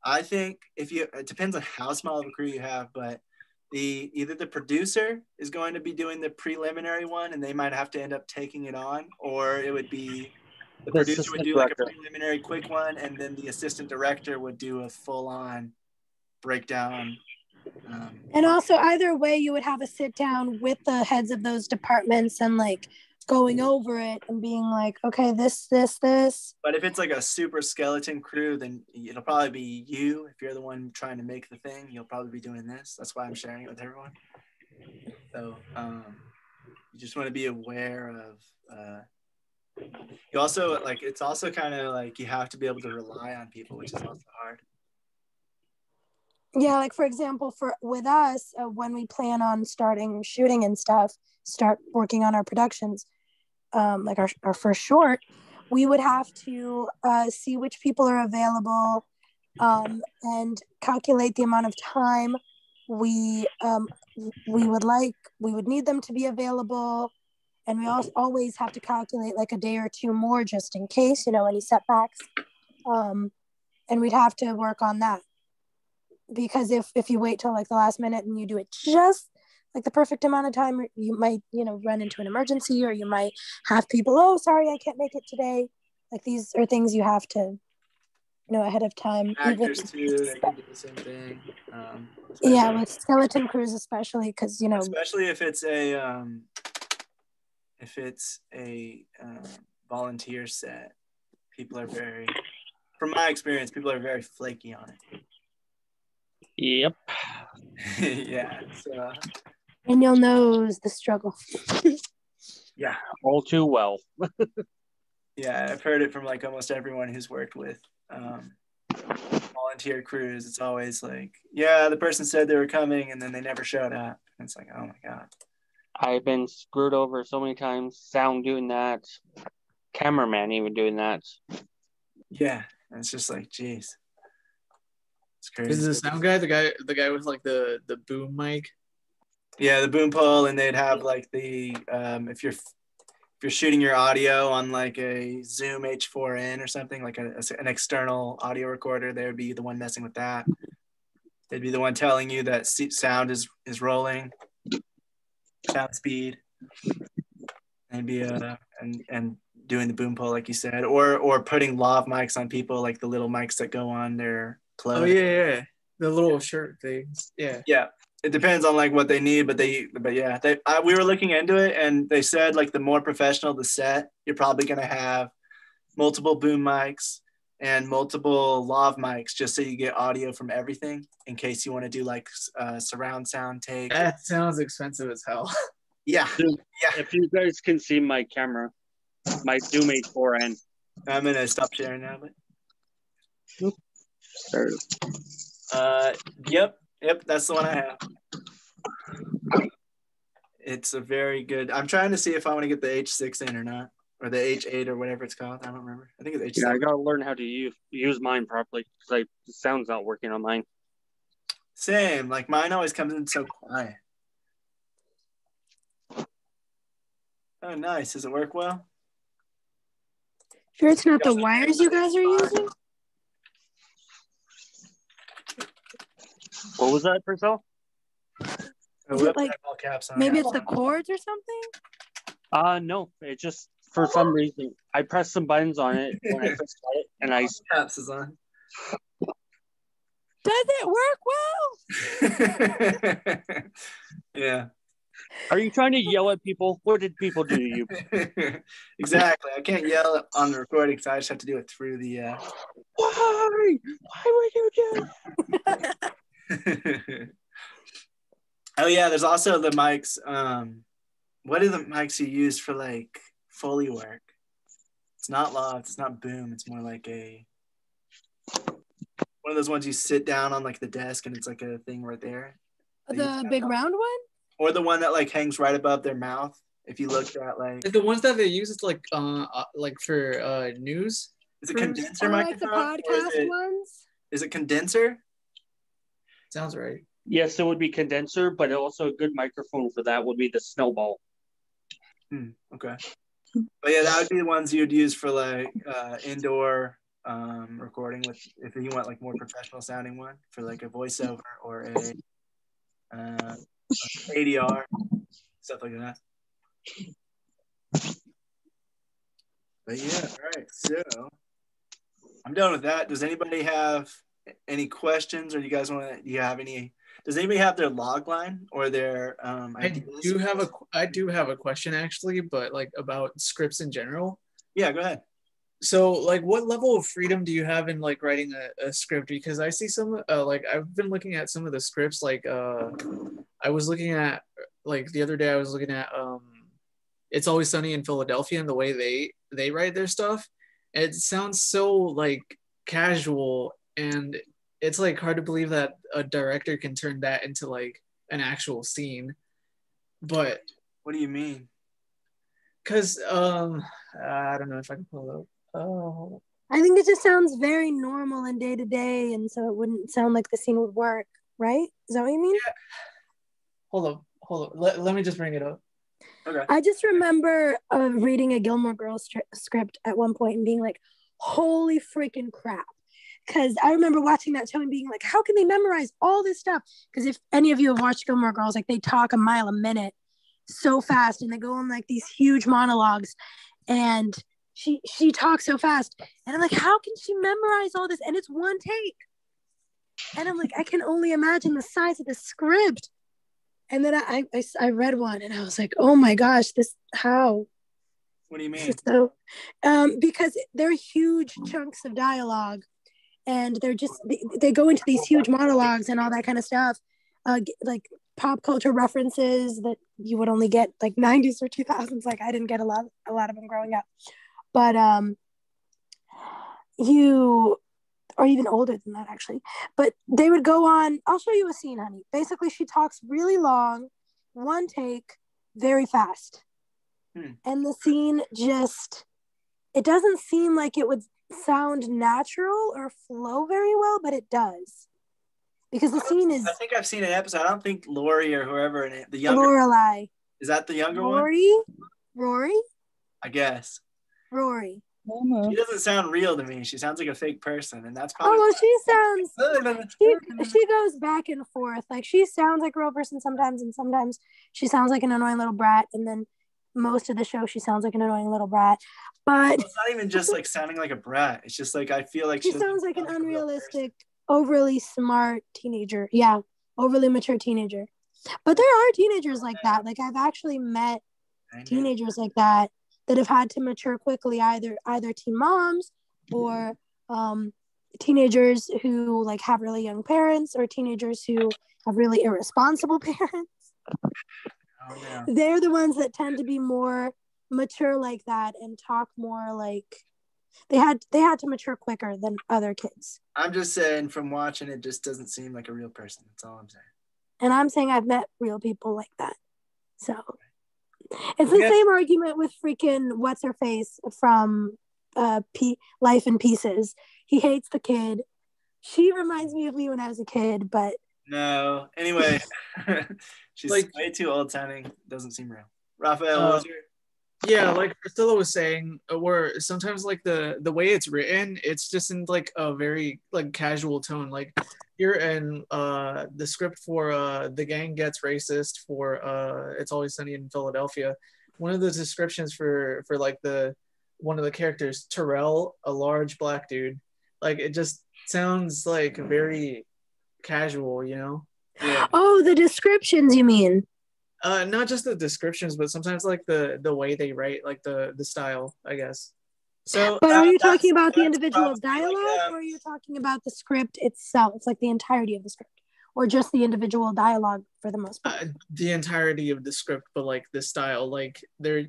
I think if you, it depends on how small of a crew you have, but the either the producer is going to be doing the preliminary one and they might have to end up taking it on, or it would be the producer would do like a preliminary quick one, and then the assistant director would do a full-on breakdown. Um, and also, either way, you would have a sit-down with the heads of those departments and like going over it and being like, okay, this, this, this. But if it's like a super skeleton crew, then it'll probably be you. If you're the one trying to make the thing, you'll probably be doing this. That's why I'm sharing it with everyone. So um, you just want to be aware of... Uh, you also like it's also kind of like you have to be able to rely on people, which is also hard. Yeah, like for example, for with us uh, when we plan on starting shooting and stuff, start working on our productions, um like our, our first short, we would have to uh see which people are available um and calculate the amount of time we um we would like we would need them to be available. And we also always have to calculate like a day or two more just in case, you know, any setbacks. Um, and we'd have to work on that. Because if, if you wait till like the last minute and you do it just like the perfect amount of time, you might, you know, run into an emergency, or you might have people, oh, sorry, I can't make it today. Like these are things you have to, you know, ahead of time. Actors too, they can do the same thing. Um, yeah, with skeleton crews especially, because, you know. Especially if it's a... Um... If it's a um, volunteer set, people are very, from my experience, people are very flaky on it. Yep. Yeah. So. Daniel knows the struggle. Yeah. All too well. Yeah, I've heard it from like almost everyone who's worked with um, volunteer crews. It's always like, yeah, the person said they were coming and then they never showed up. And it's like, oh my God. I've been screwed over so many times. Sound doing that. Cameraman even doing that. Yeah. It's just like, geez. It's crazy. Is the sound guy the guy the guy with like the, the boom mic? Yeah, the boom pole, and they'd have like the um if you're if you're shooting your audio on like a Zoom H four N or something, like a, an external audio recorder, they would be the one messing with that. They'd be the one telling you that sound is is rolling. Sound speed, maybe, uh, and and doing the boom pole like you said, or or putting lav mics on people, like the little mics that go on their clothes. Oh yeah, yeah, the little yeah. shirt things. Yeah, yeah. It depends on like what they need, but they, but yeah, they. I, we were looking into it, and they said like the more professional the set, you're probably gonna have multiple boom mics and multiple lav mics, just so you get audio from everything in case you want to do like uh, surround sound take. That sounds expensive as hell. Yeah. Dude, yeah. If you guys can see my camera, my Zoom H four N. I'm going to stop sharing now. But... Uh, yep. Yep. That's the one I have. It's a very good. I'm trying to see if I want to get the H six in or not. Or the H eight or whatever it's called. I don't remember. I think it's H seven. Yeah, I gotta learn how to use use mine properly because the sound's not working on mine. Same. Like mine always comes in so quiet. Oh, nice. Does it work well? Sure, it's not the wires you guys are using? What was that, Purcell? It like, maybe it's the cords or something? Uh, no. It just... For some reason, I pressed some buttons on it when I first got it, and I. Caps is on. Does it work well? Yeah. Are you trying to yell at people? What did people do to you? Exactly. I can't yell on the recording, so I just have to do it through the. Uh... Why? Why would you do? Oh yeah, there's also the mics. Um, what are the mics you use for like? Foley work. It's not loft, it's not boom, it's more like a one of those ones you sit down on like the desk and it's like a thing right there. The big round one? Or the one that like hangs right above their mouth. If you look at like the ones that they use, it's like uh like for uh news. Is it condenser microphone? Like the podcast is it, ones? Is it condenser? Sounds right. Yes, it would be condenser, but also a good microphone for that would be the Snowball. Hmm, okay. But yeah, that would be the ones you'd use for like uh, indoor um, recording with, if you want like more professional sounding one for like a voiceover or a uh, A D R, stuff like that. But yeah, all right, so I'm done with that. Does anybody have any questions, or do you guys want to, do you have any, does anybody have their log line or their um ideas? I do have a I do have a question actually, but like about scripts in general. Yeah, go ahead. So like what level of freedom do you have in like writing a, a script? Because I see some uh, like I've been looking at some of the scripts, like uh I was looking at like the other day I was looking at um It's Always Sunny in Philadelphia, and the way they they write their stuff, it sounds so like casual, and it's like hard to believe that a director can turn that into like an actual scene. But what do you mean? Because um I don't know if I can pull it up. Oh, I think it just sounds very normal and day to day, and so it wouldn't sound like the scene would work, right? Is that what you mean? Yeah. Hold up, hold up. Let, let me just bring it up. Okay. I just remember uh, reading a Gilmore Girls tri- script at one point and being like, holy freaking crap. Because I remember watching that show and being like, how can they memorize all this stuff? Because if any of you have watched Gilmore Girls, like they talk a mile a minute so fast, and they go on like these huge monologues, and she she talks so fast. And I'm like, how can she memorize all this? And it's one take. And I'm like, I can only imagine the size of the script. And then I, I, I read one and I was like, oh my gosh, this, how? What do you mean? So, um, because they're huge chunks of dialogue, and they're just, they, they go into these huge monologues and all that kind of stuff, uh, like pop culture references that you would only get like nineties or two thousands. Like I didn't get a lot, a lot of them growing up, but um, you, or even older than that actually, but they would go on. I'll show you a scene, honey. Basically, she talks really long, one take, very fast. Hmm. And the scene just, it doesn't seem like it would sound natural or flow very well, but it does. Because the scene is... I think I've seen an episode. I don't think Lori or whoever in it, the younger... Lorelai. Is that the younger Rory? one? Rory? Rory? I guess. Rory. Almost. She doesn't sound real to me. She sounds like a fake person, and that's probably. Oh, well, she sounds. She, she goes back and forth. Like she sounds like a real person sometimes, and sometimes she sounds like an annoying little brat. And then most of the show, she sounds like an annoying little brat. But it's not even just like sounding like a brat. It's just like I feel like she, she sounds like an unrealistic, overly smart teenager. Yeah, overly mature teenager. But there are teenagers like that. Like I've actually met teenagers like that. That have had to mature quickly, either either teen moms or um, teenagers who like have really young parents, or teenagers who have really irresponsible parents. Oh, yeah. They're the ones that tend to be more mature like that and talk more like they had they had to mature quicker than other kids. I'm just saying, from watching it, just doesn't seem like a real person. That's all I'm saying. And I'm saying I've met real people like that. So. It's the same argument with freaking what's her face from uh, P- Life in Pieces. He hates the kid. She reminds me of me when I was a kid, but no. Anyway, she's like way too old sounding. Doesn't seem real. Raphael, uh, was your... yeah, like Priscilla was saying, where sometimes like the the way it's written, it's just in like a very like casual tone. Like here in uh the script for uh The Gang Gets Racist for uh It's Always Sunny in Philadelphia, one of the descriptions for for like the one of the characters, Terrell, a large black dude, like it just sounds like very casual, you know? Yeah. Oh, the descriptions you mean? Uh, not just the descriptions, but sometimes like the the way they write, like the the style, I guess. So, but are you uh, talking about the individual dialogue, like, um, or are you talking about the script itself, like the entirety of the script, or just the individual dialogue for the most part? Uh, the entirety of the script, but like the style, like there.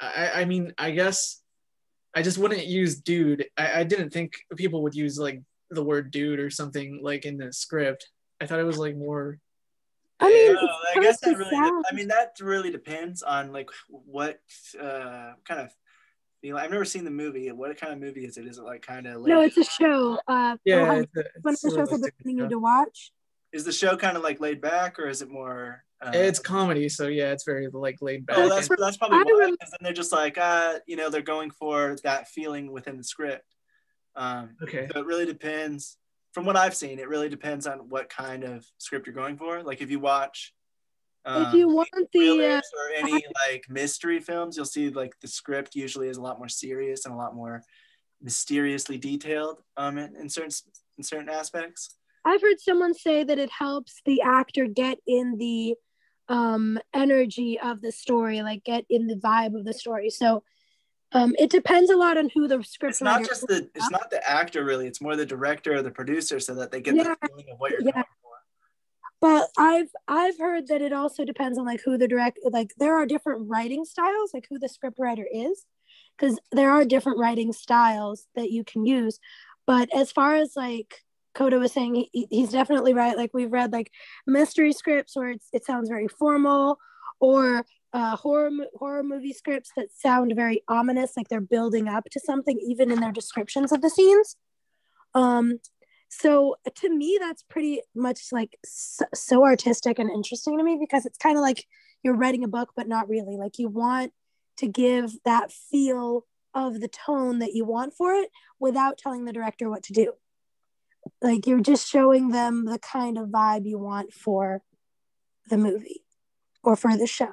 I I mean, I guess I just wouldn't use dude. I, I didn't think people would use like the word dude or something like in the script. I thought it was like more I mean, yeah, I guess that really. De- I mean, that really depends on like what uh, kind of. You know, I've never seen the movie. What kind of movie is it? Is it like kind of? Like, no, it's a show. Uh, yeah, oh, it's a, it's one of the shows I've been you to watch. Is the show kind of like laid back, or is it more? Uh, it's comedy, so yeah, it's very like laid back. Oh, that's that's probably why. Because then they're just like, uh, you know, they're going for that feeling within the script. Um, okay. So it really depends. From what I've seen, it really depends on what kind of script you're going for. Like if you watch, um, if you want the uh, or any like mystery films, you'll see like the script usually is a lot more serious and a lot more mysteriously detailed um, in, in certain in certain aspects. I've heard someone say that it helps the actor get in the um, energy of the story, like get in the vibe of the story. So. Um, it depends a lot on who the script It's not just the, it's not the actor really, it's more the director or the producer so that they get yeah. the feeling of what you're yeah. going for. But I've, I've heard that it also depends on like who the direct, like there are different writing styles, like who the script writer is, because there are different writing styles that you can use. But as far as like Koda was saying, he, he's definitely right. Like we've read like mystery scripts where it's, it sounds very formal, or Uh, horror horror movie scripts that sound very ominous, like they're building up to something, even in their descriptions of the scenes. Um, so to me, that's pretty much like so, so artistic and interesting to me, because it's kind of like you're writing a book, but not really. Like you want to give that feel of the tone that you want for it without telling the director what to do. Like you're just showing them the kind of vibe you want for the movie or for the show.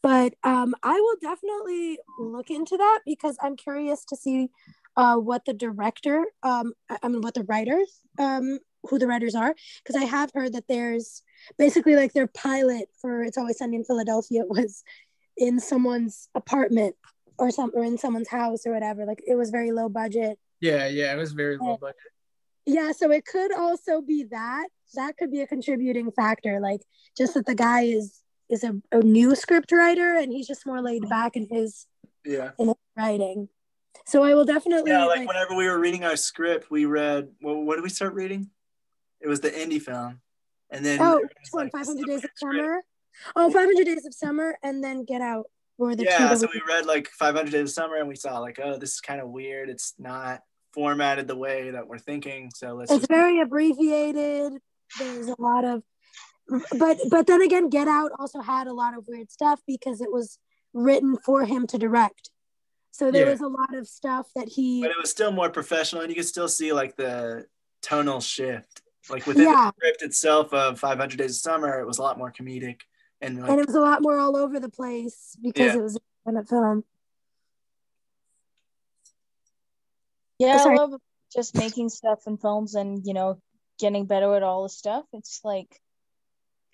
But um, I will definitely look into that, because I'm curious to see uh, what the director, um, I mean, what the writers, um, who the writers are. Because I have heard that there's basically like their pilot for It's Always Sunny in Philadelphia was in someone's apartment or some, or in someone's house or whatever. Like it was very low budget. Yeah, yeah, it was very low budget. Yeah, so it could also be that. That could be a contributing factor. Like just that the guy is... is a, a new script writer and he's just more laid back in his yeah in his writing. So I will definitely yeah like, like whenever we were reading our script, we read well, what did we start reading? It was the indie film, and then oh one, like, five hundred Days of Summer. Oh, five hundred Days of Summer, and then Get Out were the yeah. So we read like five hundred Days of Summer, and we saw like, oh, this is kind of weird. It's not formatted the way that we're thinking. So let's. It's just- very abbreviated. There's a lot of. But but then again, Get Out also had a lot of weird stuff because it was written for him to direct. So there yeah. was a lot of stuff that he... But it was still more professional, and you could still see like the tonal shift. Like within yeah. the script itself of five hundred Days of Summer, it was a lot more comedic. And, like, and it was a lot more all over the place because yeah. it was a different film. Yeah, oh, I love just making stuff in films and, you know, getting better at all the stuff. It's like...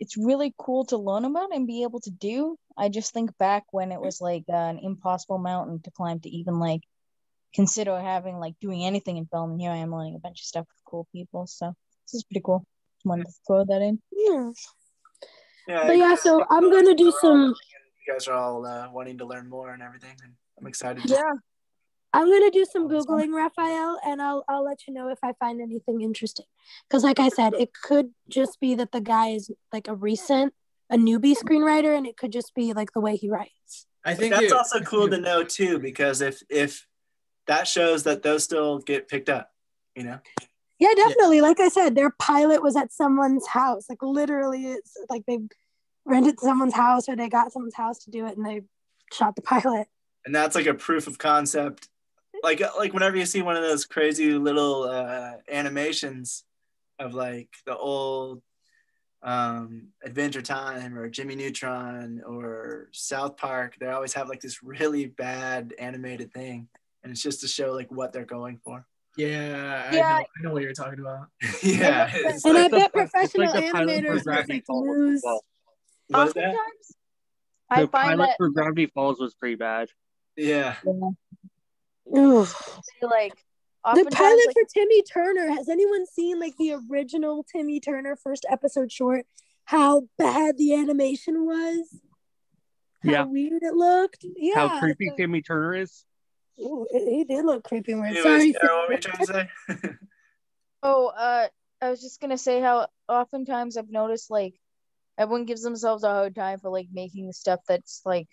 it's really cool to learn about and be able to do. I just think back when it was like uh, an impossible mountain to climb to even like consider having like doing anything in film. And here I am learning a bunch of stuff with cool people. So this is pretty cool. I wanted to throw that in. Yeah. yeah but yeah, so I'm going to do some. You guys are all uh, wanting to learn more and everything. And I'm excited. Yeah. To... I'm going to do some Googling, Raphael, and I'll I'll let you know if I find anything interesting. Because like I said, it could just be that the guy is like a recent, a newbie screenwriter, and it could just be like the way he writes. I think that's it, also cool to know too, because if if that shows that those still get picked up, you know? Yeah, definitely. Yeah. Like I said, their pilot was at someone's house. Like literally, it's like they rented someone's house or they got someone's house to do it and they shot the pilot. And that's like a proof of concept. Like, like whenever you see one of those crazy little uh, animations of like the old um, Adventure Time or Jimmy Neutron or South Park, they always have like this really bad animated thing. And it's just to show like what they're going for. Yeah, yeah. I, know, I know what you're talking about. yeah. It's and like, I bet professional like animators are like lose. What is that? I the find pilot that- for Gravity Falls was pretty bad. Yeah. yeah. Ooh. Like the pilot like, for Timmy Turner, has anyone seen like the original Timmy Turner first episode short, how bad the animation was, how yeah. weird it looked, yeah how creepy so, Timmy Turner is. Ooh, it, he did look creepy. Weird. Sorry, Sarah, what were you trying to say? oh uh I was just gonna say how oftentimes I've noticed like everyone gives themselves a hard time for like making stuff that's like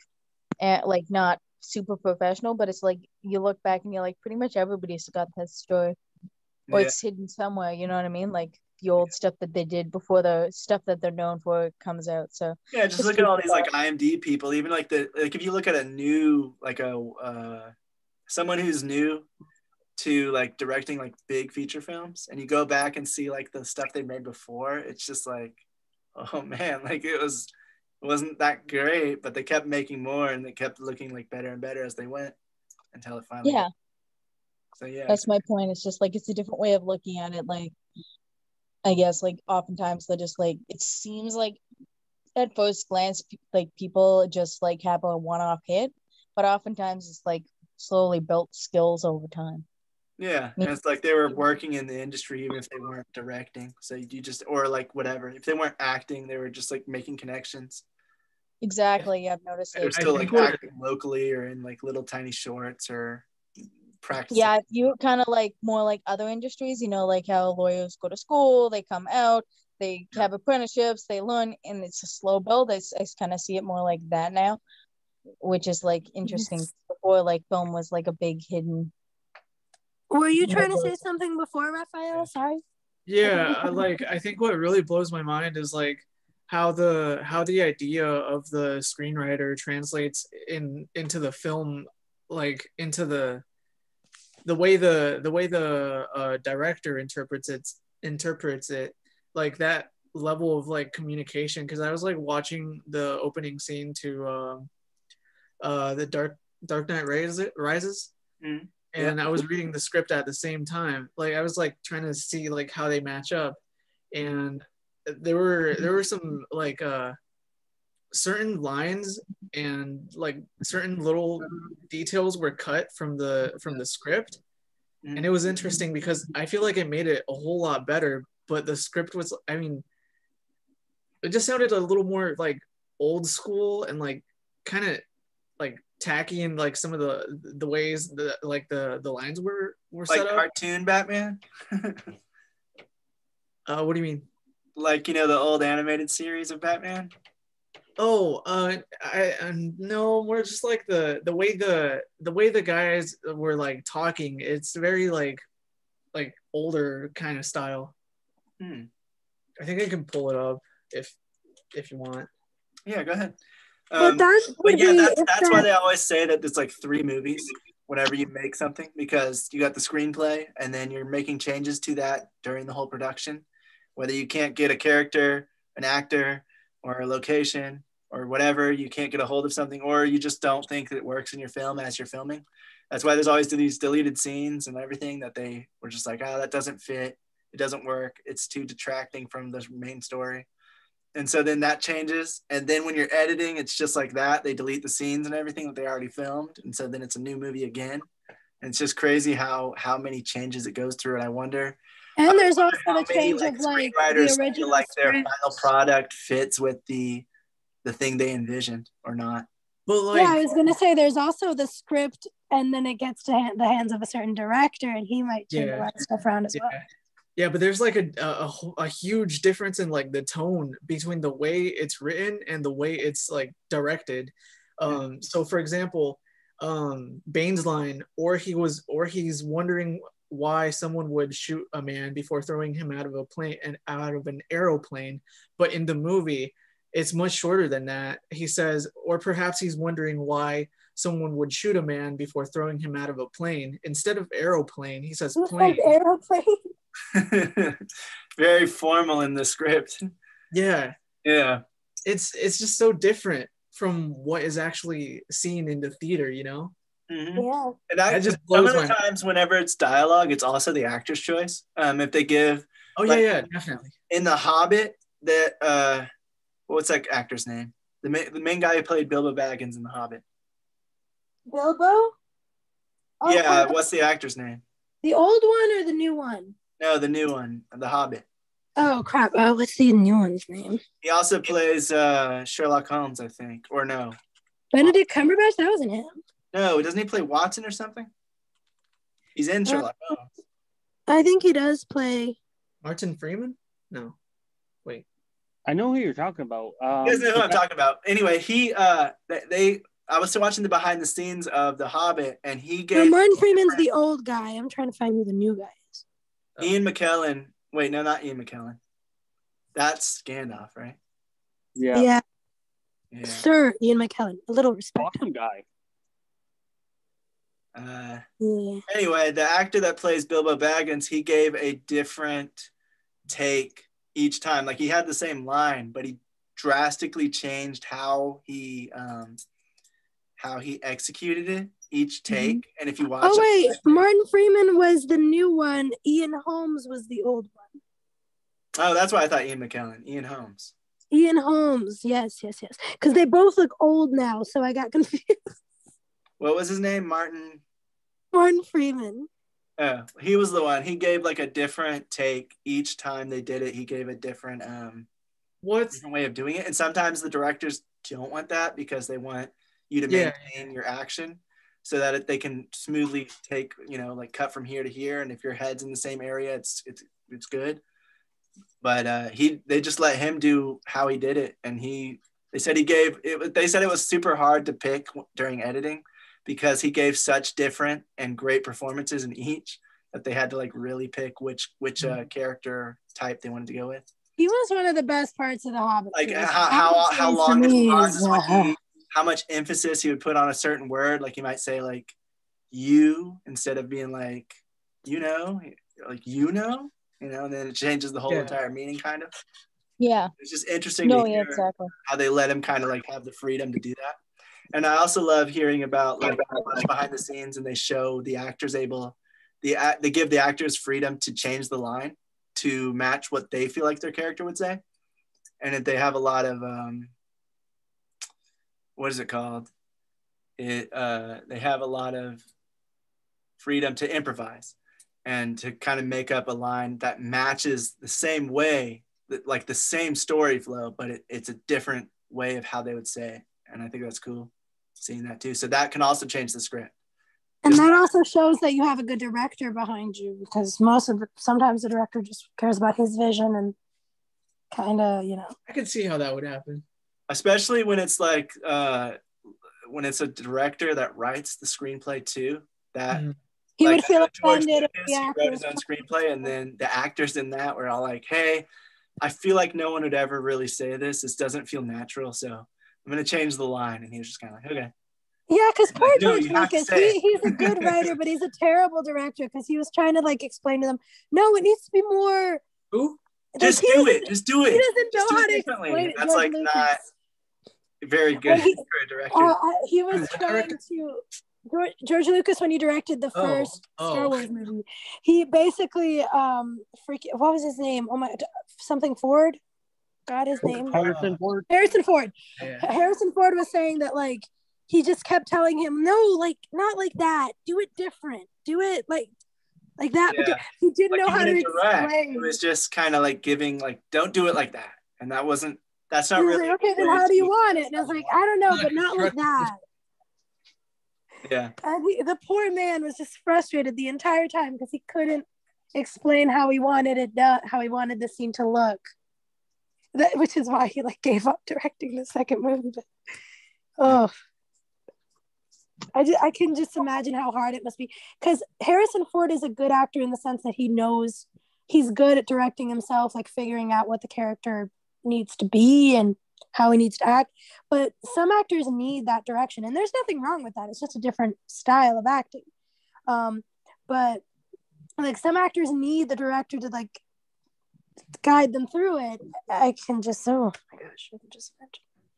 eh, like not super professional, but it's like you look back and you're like, pretty much everybody's got this story, or yeah. it's hidden somewhere, you know what I mean? Like the old yeah. stuff that they did before the stuff that they're known for comes out. So yeah, just, just look at all these like I M D B people, even like the like if you look at a new like a uh someone who's new to like directing like big feature films, and you go back and see like the stuff they made before, it's just like, oh man, like it was it wasn't that great, but they kept making more and they kept looking like better and better as they went until it finally yeah. So yeah, that's my point. It's just like it's a different way of looking at it. Like I guess like oftentimes they're just like, it seems like at first glance like people just like have a one-off hit, but oftentimes it's like slowly built skills over time. Yeah, and it's like they were working in the industry even if they weren't directing. So you just, or like whatever, if they weren't acting, they were just like making connections. Exactly, yeah, I've noticed it. They're still like acting locally or in like little tiny shorts or practicing. Yeah, if you kind of like more like other industries, you know, like how lawyers go to school, they come out, they have apprenticeships, they learn, and it's a slow build. I, I kind of see it more like that now, which is like interesting. Before, like film was like a big hidden. Were you trying to say something before, Raphael? Sorry. Yeah, like I think what really blows my mind is like how the how the idea of the screenwriter translates in into the film, like into the the way the the way the uh, director interprets it interprets it like that level of like communication. Because I was like watching the opening scene to uh, uh, the Dark Dark Knight Rises. Mm. And I was reading the script at the same time. Like I was like trying to see like how they match up, and there were there were some like uh, certain lines and like certain little details were cut from the from the script, and it was interesting because I feel like it made it a whole lot better. But the script was, I mean, it just sounded a little more like old school and like kind of like tacky in like some of the the ways the like the the lines were were like set up. Cartoon Batman. Uh what do you mean? Like, you know, the old animated series of Batman. Oh, uh I, I no, more just like the the way the the way the guys were like talking. It's very like like older kind of style. Hmm. I think I can pull it up if if you want. Yeah, go ahead. Um, but, that but yeah, that's, that's why they always say that there's like three movies whenever you make something, because you got the screenplay and then you're making changes to that during the whole production, whether you can't get a character, an actor, or a location or whatever, you can't get a hold of something, or you just don't think that it works in your film as you're filming. That's why there's always these deleted scenes and everything that they were just like, oh, that doesn't fit. It doesn't work. It's too detracting from the main story. And so then that changes. And then when you're editing, it's just like that. They delete the scenes and everything that they already filmed. And so then it's a new movie again. And it's just crazy how how many changes it goes through. And I wonder. And there's also the change of like the original, like their final product fits with the the thing they envisioned or not. But like, yeah, I was gonna say there's also the script, and then it gets to hand, the hands of a certain director, and he might change yeah. a lot of stuff around as yeah. well. Yeah, but there's like a, a a huge difference in like the tone between the way it's written and the way it's like directed. Um, so, for example, um, Bane's line, or he was, or he's wondering why someone would shoot a man before throwing him out of a plane and out of an aeroplane. But in the movie, it's much shorter than that. He says, or perhaps he's wondering why someone would shoot a man before throwing him out of a plane. Instead of aeroplane, he says plane. Aeroplane. Very formal in the script. Yeah, yeah. It's it's just so different from what is actually seen in the theater, you know. Mm-hmm. Yeah. And that, that just some of the times, whenever it's dialogue, it's also the actor's choice. Um, if they give. Oh like, yeah, yeah, definitely. In The Hobbit, that uh, what's that actor's name? The main the main guy who played Bilbo Baggins in The Hobbit. Bilbo. Oh, yeah. What's the actor's name? The old one or the new one? No, the new one, The Hobbit. Oh, crap. Oh, what's the new one's name? He also plays uh, Sherlock Holmes, I think, or no. Benedict Cumberbatch? That wasn't him. No, doesn't he play Watson or something? He's in Sherlock uh, Holmes. I think he does play... Martin Freeman? No. Wait. I know who you're talking about. Um, you guys know who I'm talking about. Anyway, he, uh, they, I was still watching the behind the scenes of The Hobbit, and he gave. No, Martin Freeman's the old guy. I'm trying to find who the new guy is. Ian McKellen. Wait, no, not Ian McKellen. That's Gandalf, right? Yeah. Yeah. yeah. Sir Ian McKellen. A little respect. Awesome guy. Uh, yeah. Anyway, the actor that plays Bilbo Baggins, he gave a different take each time. Like, he had the same line, but he drastically changed how he um how he executed it each take. Mm-hmm. And if you watch, oh wait, it, Martin Freeman was the new one. Ian Holmes was the old one. Oh, that's why I thought Ian McKellen. Ian Holmes. Ian Holmes. Yes, yes, yes. Because they both look old now, so I got confused. What was his name? Martin. Martin Freeman. Oh, he was the one. He gave like a different take each time they did it. He gave a different um, what's different way of doing it. And sometimes the directors don't want that because they want you to maintain yeah. your action so that it, they can smoothly take, you know, like cut from here to here. And if your head's in the same area, it's it's it's good. But uh, he they just let him do how he did it, and he they said he gave it. They said it was super hard to pick during editing, because he gave such different and great performances in each that they had to like really pick which which uh, character type they wanted to go with. He was one of the best parts of The Hobbit. Like how how, how long his pauses would be, how much emphasis he would put on a certain word. Like he might say like you instead of being like you know, like you know, you know, and then it changes the whole yeah. entire meaning kind of. Yeah. It's just interesting no, to hear yeah, exactly. how they let him kind of like have the freedom to do that. And I also love hearing about like behind the scenes, and they show the actors able, the they give the actors freedom to change the line to match what they feel like their character would say, and if they have a lot of um, what is it called? It uh, they have a lot of freedom to improvise and to kind of make up a line that matches the same way, like the same story flow, but it, it's a different way of how they would say it. And I think that's cool. Seeing that too. So that can also change the script. And that also shows that you have a good director behind you, because most of the, sometimes the director just cares about his vision and kind of, you know. I can see how that would happen. Especially when it's like, uh, when it's a director that writes the screenplay too, that mm-hmm. he like, would feel offended if the actor wrote his own screenplay, and then the actors in that were all like, hey, I feel like no one would ever really say this. This doesn't feel natural. So I'm going to change the line. And he was just kind of like, okay. Yeah, because poor George Lucas, he, he's a good writer, but he's a terrible director, because he was trying to like explain to them, no, it needs to be more. Who? Like, just do it. Just do it. He doesn't know how to explain it. That's like not very good for a director. Uh, he was trying to, George, George Lucas, when he directed the first oh, oh. Star Wars movie, he basically, um, freaking, what was his name? Oh my, something Ford? Got his name. Harrison Ford. Harrison Ford. Yeah. Harrison Ford was saying that like he just kept telling him, no, like not like that. Do it different. Do it like like that. Yeah. He didn't like know how to explain. It was just kind of like giving like, don't do it like that. And that wasn't. That's not really. Like, okay, then how do you want it? And I was like, I don't know, but not like that. Yeah. And he, the poor man was just frustrated the entire time because he couldn't explain how he wanted it, how he wanted the scene to look. That, which is why he like gave up directing the second movie. But, oh, I just, I can just imagine how hard it must be, because Harrison Ford is a good actor in the sense that he knows he's good at directing himself, like figuring out what the character needs to be and how he needs to act. But some actors need that direction, and there's nothing wrong with that. It's just a different style of acting. Um, but like some actors need the director to like guide them through it. I can just oh my gosh, I can just imagine.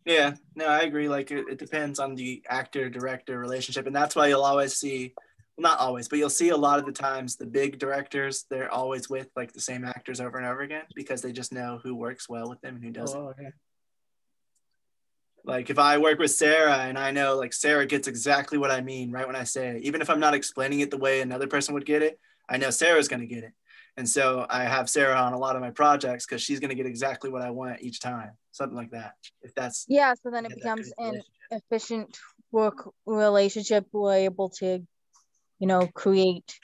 Yeah, no, I agree. Like it, it depends on the actor-director relationship, and that's why you'll always see, well, not always, but you'll see a lot of the times the big directors, they're always with like the same actors over and over again, because they just know who works well with them and who doesn't. Oh, okay. Like if I work with Sarah, and I know like Sarah gets exactly what I mean right when I say it, even if I'm not explaining it the way another person would get it, I know Sarah's gonna get it. And so I have Sarah on a lot of my projects because she's going to get exactly what I want each time, something like that. If that's yeah, so then it becomes an efficient work relationship. We're able to, you know, create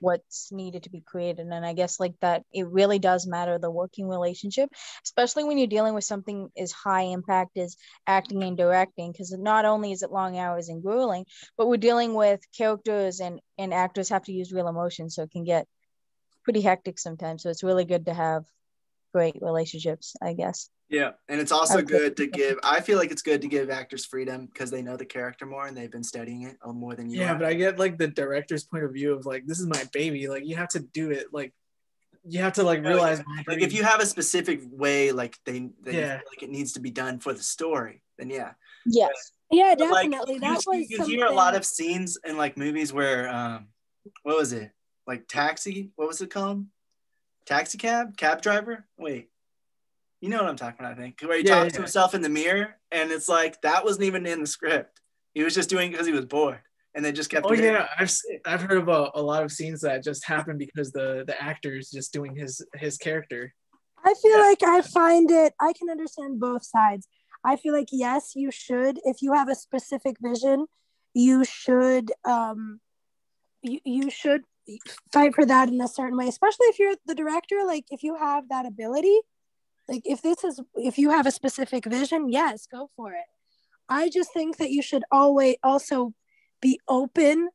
what's needed to be created. And I guess like that, it really does matter, the working relationship, especially when you're dealing with something as high impact as acting and directing, because not only is it long hours and grueling, but we're dealing with characters and, and actors have to use real emotion. So it can get pretty hectic sometimes. So it's really good to have great relationships, I guess. Yeah. And it's also okay. good to give, I feel like it's good to give actors freedom because they know the character more and they've been studying it more than you. Yeah. Have. But I get like the director's point of view of like, this is my baby. Like you have to do it. Like you have to like realize. Like, like if you have a specific way, like they, they yeah. like it needs to be done for the story, then yeah. Yes. But, yeah, but, definitely. Like, that you, was you something. Hear a lot of scenes in like movies where, um, what was it? Like Taxi, what was it called? Taxi Cab? Cab Driver? Wait. You know what I'm talking about, I think. Where he yeah, talks yeah. to himself in the mirror, and it's like, that wasn't even in the script. He was just doing it because he was bored, and they just kept... Oh, yeah, I've, I've heard about a lot of scenes that just happen because the, the actor is just doing his, his character. I feel yeah. like I find it... I can understand both sides. I feel like, yes, you should. If you have a specific vision, you should... Um, you, you should... fight for that in a certain way, especially if you're the director. Like if you have that ability, like if this is if you have a specific vision, yes, go for it. I just think that you should always also be open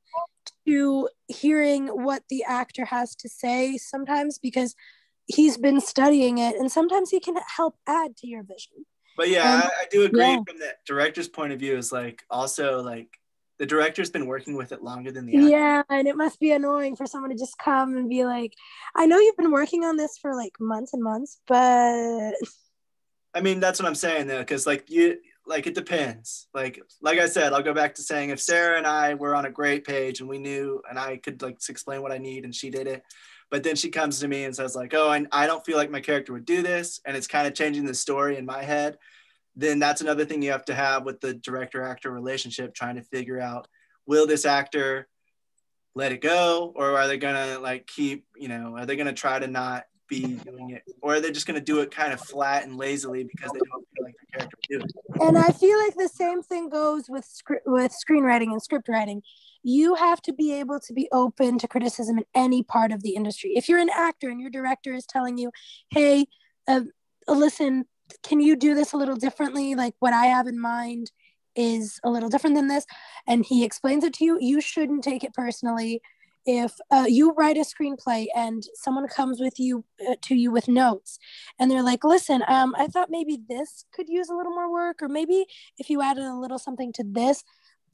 to hearing what the actor has to say sometimes, because he's been studying it, and sometimes he can help add to your vision. But yeah, um, I, I do agree yeah. from the director's point of view is like also like the director's been working with it longer than the actor. Yeah, and it must be annoying for someone to just come and be like, I know you've been working on this for like months and months, but... I mean, that's what I'm saying though, because like you, like it depends. Like, like I said, I'll go back to saying if Sarah and I were on a great page and we knew, and I could like explain what I need and she did it, but then she comes to me and says like, oh, I, I don't feel like my character would do this, and it's kind of changing the story in my head. Then that's another thing you have to have with the director-actor relationship, trying to figure out, will this actor let it go? Or are they gonna like keep, you know, are they gonna try to not be doing it? Or are they just gonna do it kind of flat and lazily because they don't feel like their character would do it? And I feel like the same thing goes with script, with screenwriting and script writing. You have to be able to be open to criticism in any part of the industry. If you're an actor and your director is telling you, hey, uh, listen, can you do this a little differently? Like what I have in mind is a little different than this. And he explains it to you. You shouldn't take it personally. If uh, you write a screenplay and someone comes with you uh, to you with notes and they're like, listen, um, I thought maybe this could use a little more work, or maybe if you added a little something to this,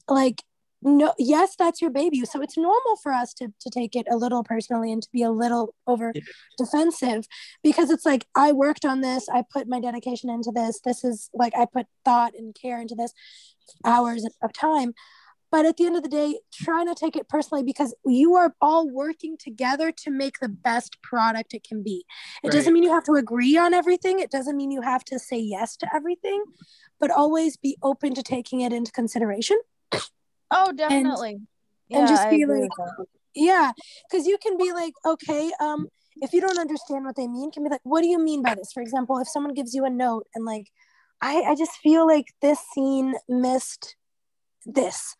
like, no, yes, that's your baby. So it's normal for us to to take it a little personally and to be a little over yeah. defensive, because it's like, I worked on this. I put my dedication into this. This is like, I put thought and care into this, hours of time. But at the end of the day, try not to take it personally, because you are all working together to make the best product it can be. It right. doesn't mean you have to agree on everything. It doesn't mean you have to say yes to everything, but always be open to taking it into consideration. Oh, definitely. And, yeah, and just be like, yeah, because you can be like, okay, um, if you don't understand what they mean, can be like, what do you mean by this? For example, if someone gives you a note and like, I, I just feel like this scene missed this.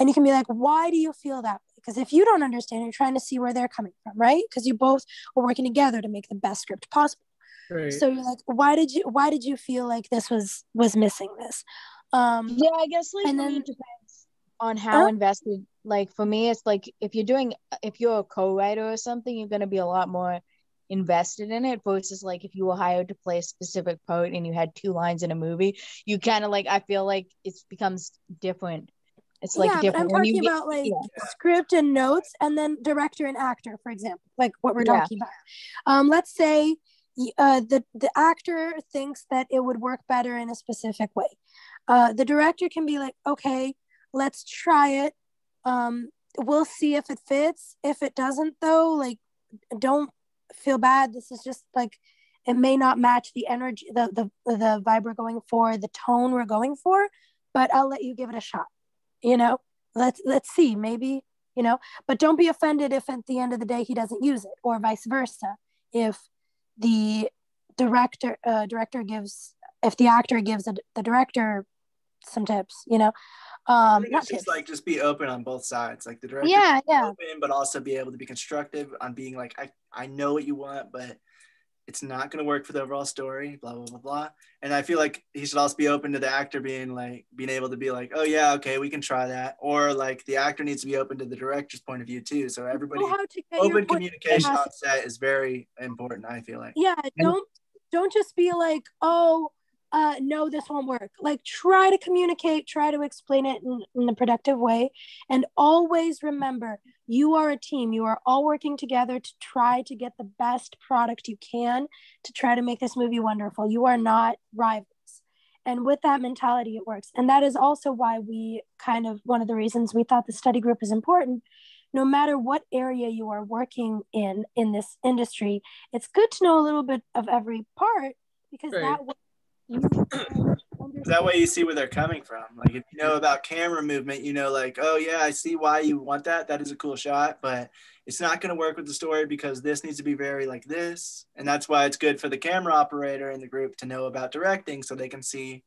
And you can be like, why do you feel that? Because if you don't understand, you're trying to see where they're coming from, right? Because you both are working together to make the best script possible. Right. So you're like, why did you, why did you feel like this was, was missing this? Um, yeah, I guess like, and then, on how oh. invested, like for me, it's like if you're doing, if you're a co-writer or something, you're going to be a lot more invested in it versus like if you were hired to play a specific part and you had two lines in a movie, you kind of like, I feel like it becomes different. It's like yeah, different. But I'm talking about get, like yeah. script and notes, and then director and actor, for example, like what we're talking yeah. about. Um, let's say uh, the, the actor thinks that it would work better in a specific way. Uh, the director can be like, okay, let's try it. Um, we'll see if it fits. If it doesn't, though, like, don't feel bad. This is just like, it may not match the energy, the the the vibe we're going for, the tone we're going for. But I'll let you give it a shot. You know, let's let's see. Maybe, you know. But don't be offended if at the end of the day he doesn't use it, or vice versa. If the director uh, director gives, if the actor gives a, the director some tips, you know. Um, it's just like just be open on both sides, like the director. Yeah, yeah. Open, but also be able to be constructive on being like, I I know what you want, but it's not going to work for the overall story. Blah blah blah blah. And I feel like he should also be open to the actor being like being able to be like, oh yeah, okay, we can try that. Or like the actor needs to be open to the director's point of view too. So everybody, open communication on set is very important, I feel like. Yeah, don't don't just be like, oh. Uh, no, this won't work. Like, try to communicate, try to explain it in, in a productive way. And always remember, you are a team. You are all working together to try to get the best product you can to try to make this movie wonderful. You are not rivals. And with that mentality, it works. And that is also why we kind of, one of the reasons we thought the study group is important. No matter what area you are working in, in this industry, it's good to know a little bit of every part, because right. that will that way you see where they're coming from. Like, if you know about camera movement, you know, like, oh yeah, I see why you want that, that is a cool shot, but it's not going to work with the story because this needs to be very like this. And that's why it's good for the camera operator in the group to know about directing, so they can see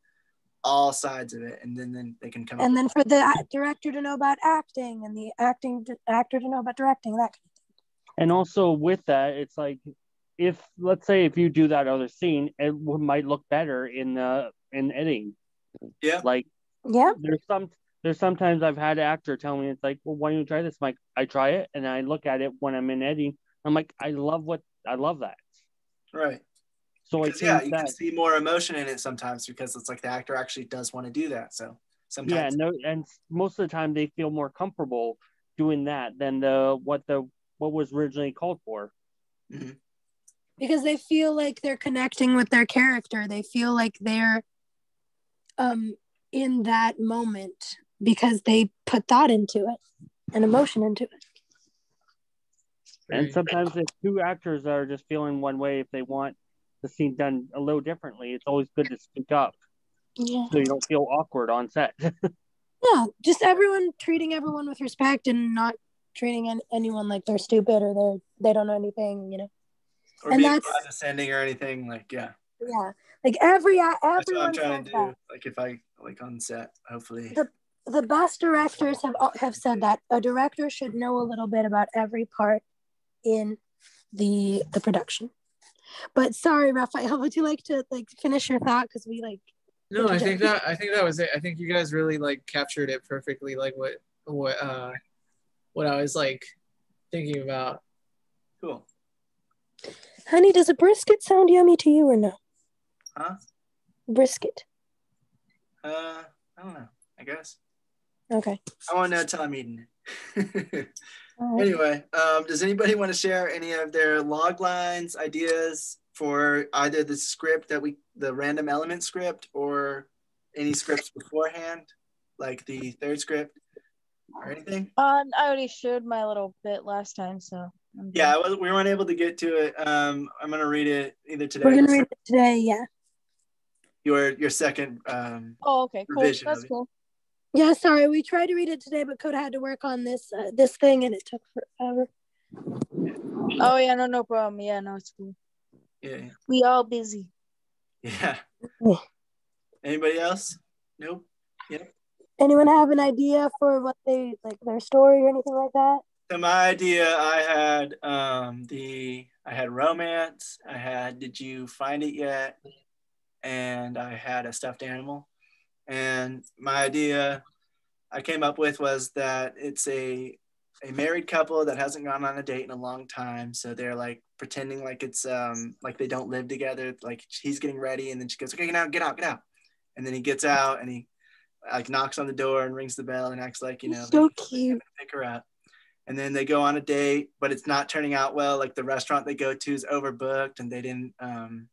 all sides of it, and then then they can come and then for the director to know about acting, and the acting actor to know about directing, that kind of thing. And also with that, it's like, if let's say if you do that other scene, it might look better in uh in editing. Yeah. Like yeah. There's some there's sometimes I've had an actor tell me, it's like, well, why don't you try this? I'm like, I try it and I look at it when I'm in editing. I'm like, I love what I love that. Right. So because, I yeah, you that, can see more emotion in it sometimes, because it's like the actor actually does want to do that. So sometimes yeah, no, and most of the time they feel more comfortable doing that than the what the what was originally called for. Mm-hmm. Because they feel like they're connecting with their character. They feel like they're um, in that moment because they put thought into it and emotion into it. And sometimes if two actors are just feeling one way, if they want the scene done a little differently, it's always good to speak up. Yeah. So you don't feel awkward on set. No, just everyone treating everyone with respect and not treating anyone like they're stupid or they they don't know anything, you know. Or and being condescending or anything, like yeah, yeah, like every uh, that's what I'm trying to do. That. Like if I like on set, hopefully the the best directors have have said that a director should know a little bit about every part in the the production. But sorry, Raphael, would you like to like finish your thought? Because we like no, I think that I think that was it. I think you guys really like captured it perfectly, like what what uh what I was like thinking about. Cool. Honey, does a brisket sound yummy to you or no? Huh? Brisket. Uh, I don't know, I guess. Okay. I won't know until I'm eating it. Right. Anyway, um, does anybody want to share any of their log lines, ideas for either the script that we, the random element script, or any scripts beforehand, like the third script or anything? Um, I already showed my little bit last time, so. Yeah, I was, we weren't able to get to it. Um, I'm gonna read it either today. We're gonna read it today, yeah. Your your second. Um, oh, okay, cool. That's cool. Yeah, sorry, we tried to read it today, but Coda had to work on this uh, this thing, and it took forever. Oh yeah, no, no problem. Yeah, no, it's cool. Yeah. yeah. We all busy. Yeah. Cool. Anybody else? Nope. Yeah. Anyone have an idea for what they like their story or anything like that? So my idea, I had um, the, I had romance, I had Did You Find It Yet? And I had a stuffed animal. And my idea I came up with was that it's a, a married couple that hasn't gone on a date in a long time. So they're like pretending like it's um, like they don't live together. Like he's getting ready and then she goes, okay, get out, get out, get out. And then he gets out and he like knocks on the door and rings the bell and acts like, you know, so cute. Pick her up. And then they go on a date, but it's not turning out well. Like the restaurant they go to is overbooked and they didn't um,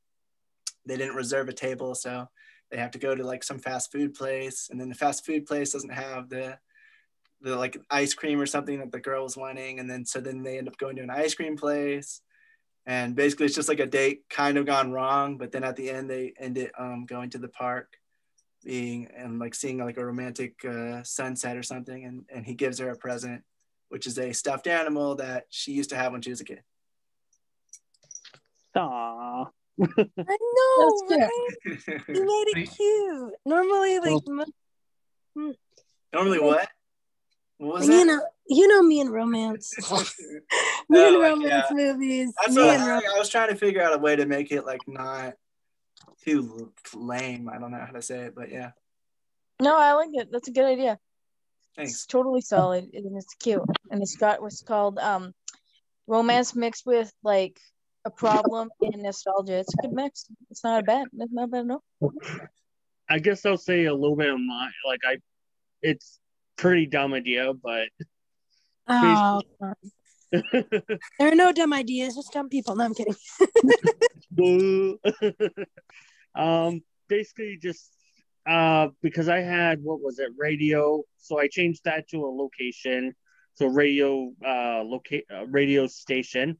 they didn't reserve a table. So they have to go to like some fast food place. And then the fast food place doesn't have the, the like ice cream or something that the girl was wanting. And then, so then they end up going to an ice cream place. And basically it's just like a date kind of gone wrong. But then at the end, they end it um, going to the park being and like seeing like a romantic uh, sunset or something. And, and he gives her a present, which is a stuffed animal that she used to have when she was a kid. Aww. I know, right? You made it cute. Normally, like, well, Normally what? What was you that? know, you know me in romance. me no, in romance yeah. movies. That's me what I, rom- I was trying to figure out a way to make it like not too lame. I don't know how to say it, but yeah. No, I like it. That's a good idea. Thanks. It's totally solid and it's cute. And it's got what's called um, romance mixed with like a problem and nostalgia. It's a good mix. It's not bad. It's not bad at all. I guess I'll say a little bit of mine. Like I, it's pretty dumb idea, but oh, there are no dumb ideas, just dumb people. No, I'm kidding. um, basically just uh, because I had what was it, radio? So I changed that to a location. So radio, uh, loca- uh radio station.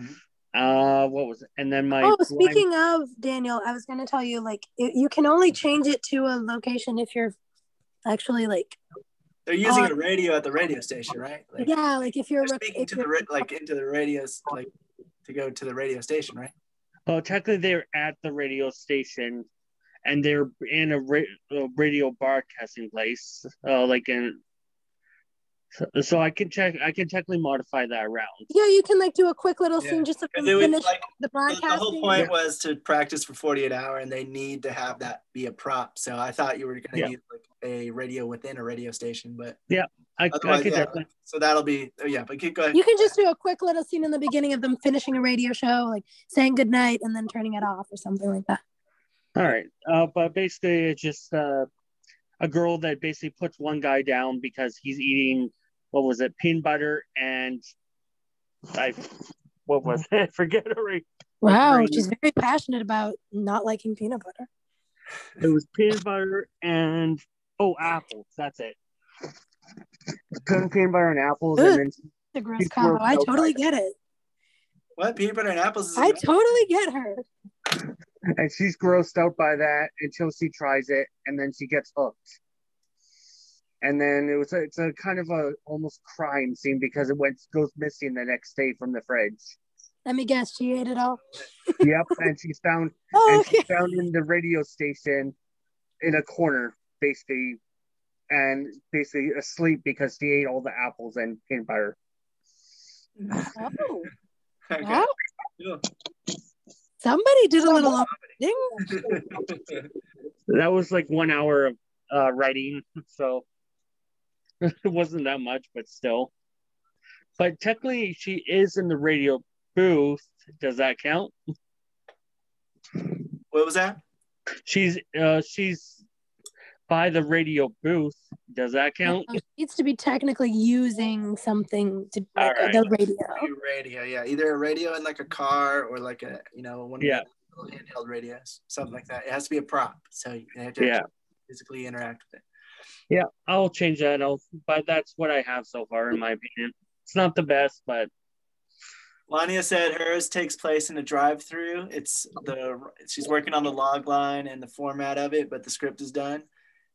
Mm-hmm. Uh, what was it? And then my. Oh, speaking blind- of Daniel, I was going to tell you, like, it, you can only change it to a location if you're actually like. They're using on- a radio at the radio station, right? Like, yeah, like if you're speaking if to you're- the like into the radio, like to go to the radio station, right? Well, technically they're at the radio station, and they're in a, ra- a radio broadcasting place, uh, like in. So, so I can check. I can technically modify that round. Yeah, you can like do a quick little yeah. scene just to finish like, the broadcasting. The whole point yeah. was to practice for forty-eight hours, and they need to have that be a prop. So I thought you were going to yeah. use like a radio within a radio station, but yeah, I, I could yeah, definitely. So that'll be yeah. But keep going. You can just do a quick little scene in the beginning of them finishing a radio show, like saying goodnight and then turning it off or something like that. All right, uh, but basically it's just uh, a girl that basically puts one guy down because he's eating. What was it? Peanut butter and I. What was it? I forget already. Wow, Green. She's very passionate about not liking peanut butter. It was peanut butter and oh, apples. That's it. Couldn't peanut butter and apples. Ooh, and then the gross combo. I totally get it. What peanut butter and apples? Is I good? totally get her. And she's grossed out by that until she tries it, and then she gets hooked. And then it was a, it's a kind of a almost crime scene because it went goes missing the next day from the fridge. Let me guess, she ate it all. Yep, and she's found oh, and okay. she's found in the radio station in a corner, basically, and basically asleep because she ate all the apples and peanut butter. Oh, okay. Wow! Yeah. Somebody did a little thing. That was like one hour of uh, writing, so. It wasn't that much, but still. But technically, she is in the radio booth. Does that count? What was that? She's uh, she's by the radio booth. Does that count? It needs to be technically using something to like, right. the radio. Radio, yeah, either a radio in like a car or like a you know one of yeah. the little handheld radios, something like that. It has to be a prop, so you have to yeah. physically interact with it. Yeah, I'll change that out, but that's what I have so far, in my opinion. It's not the best, but... Lania said hers takes place in a drive-through. It's the she's working on the log line and the format of it, but the script is done.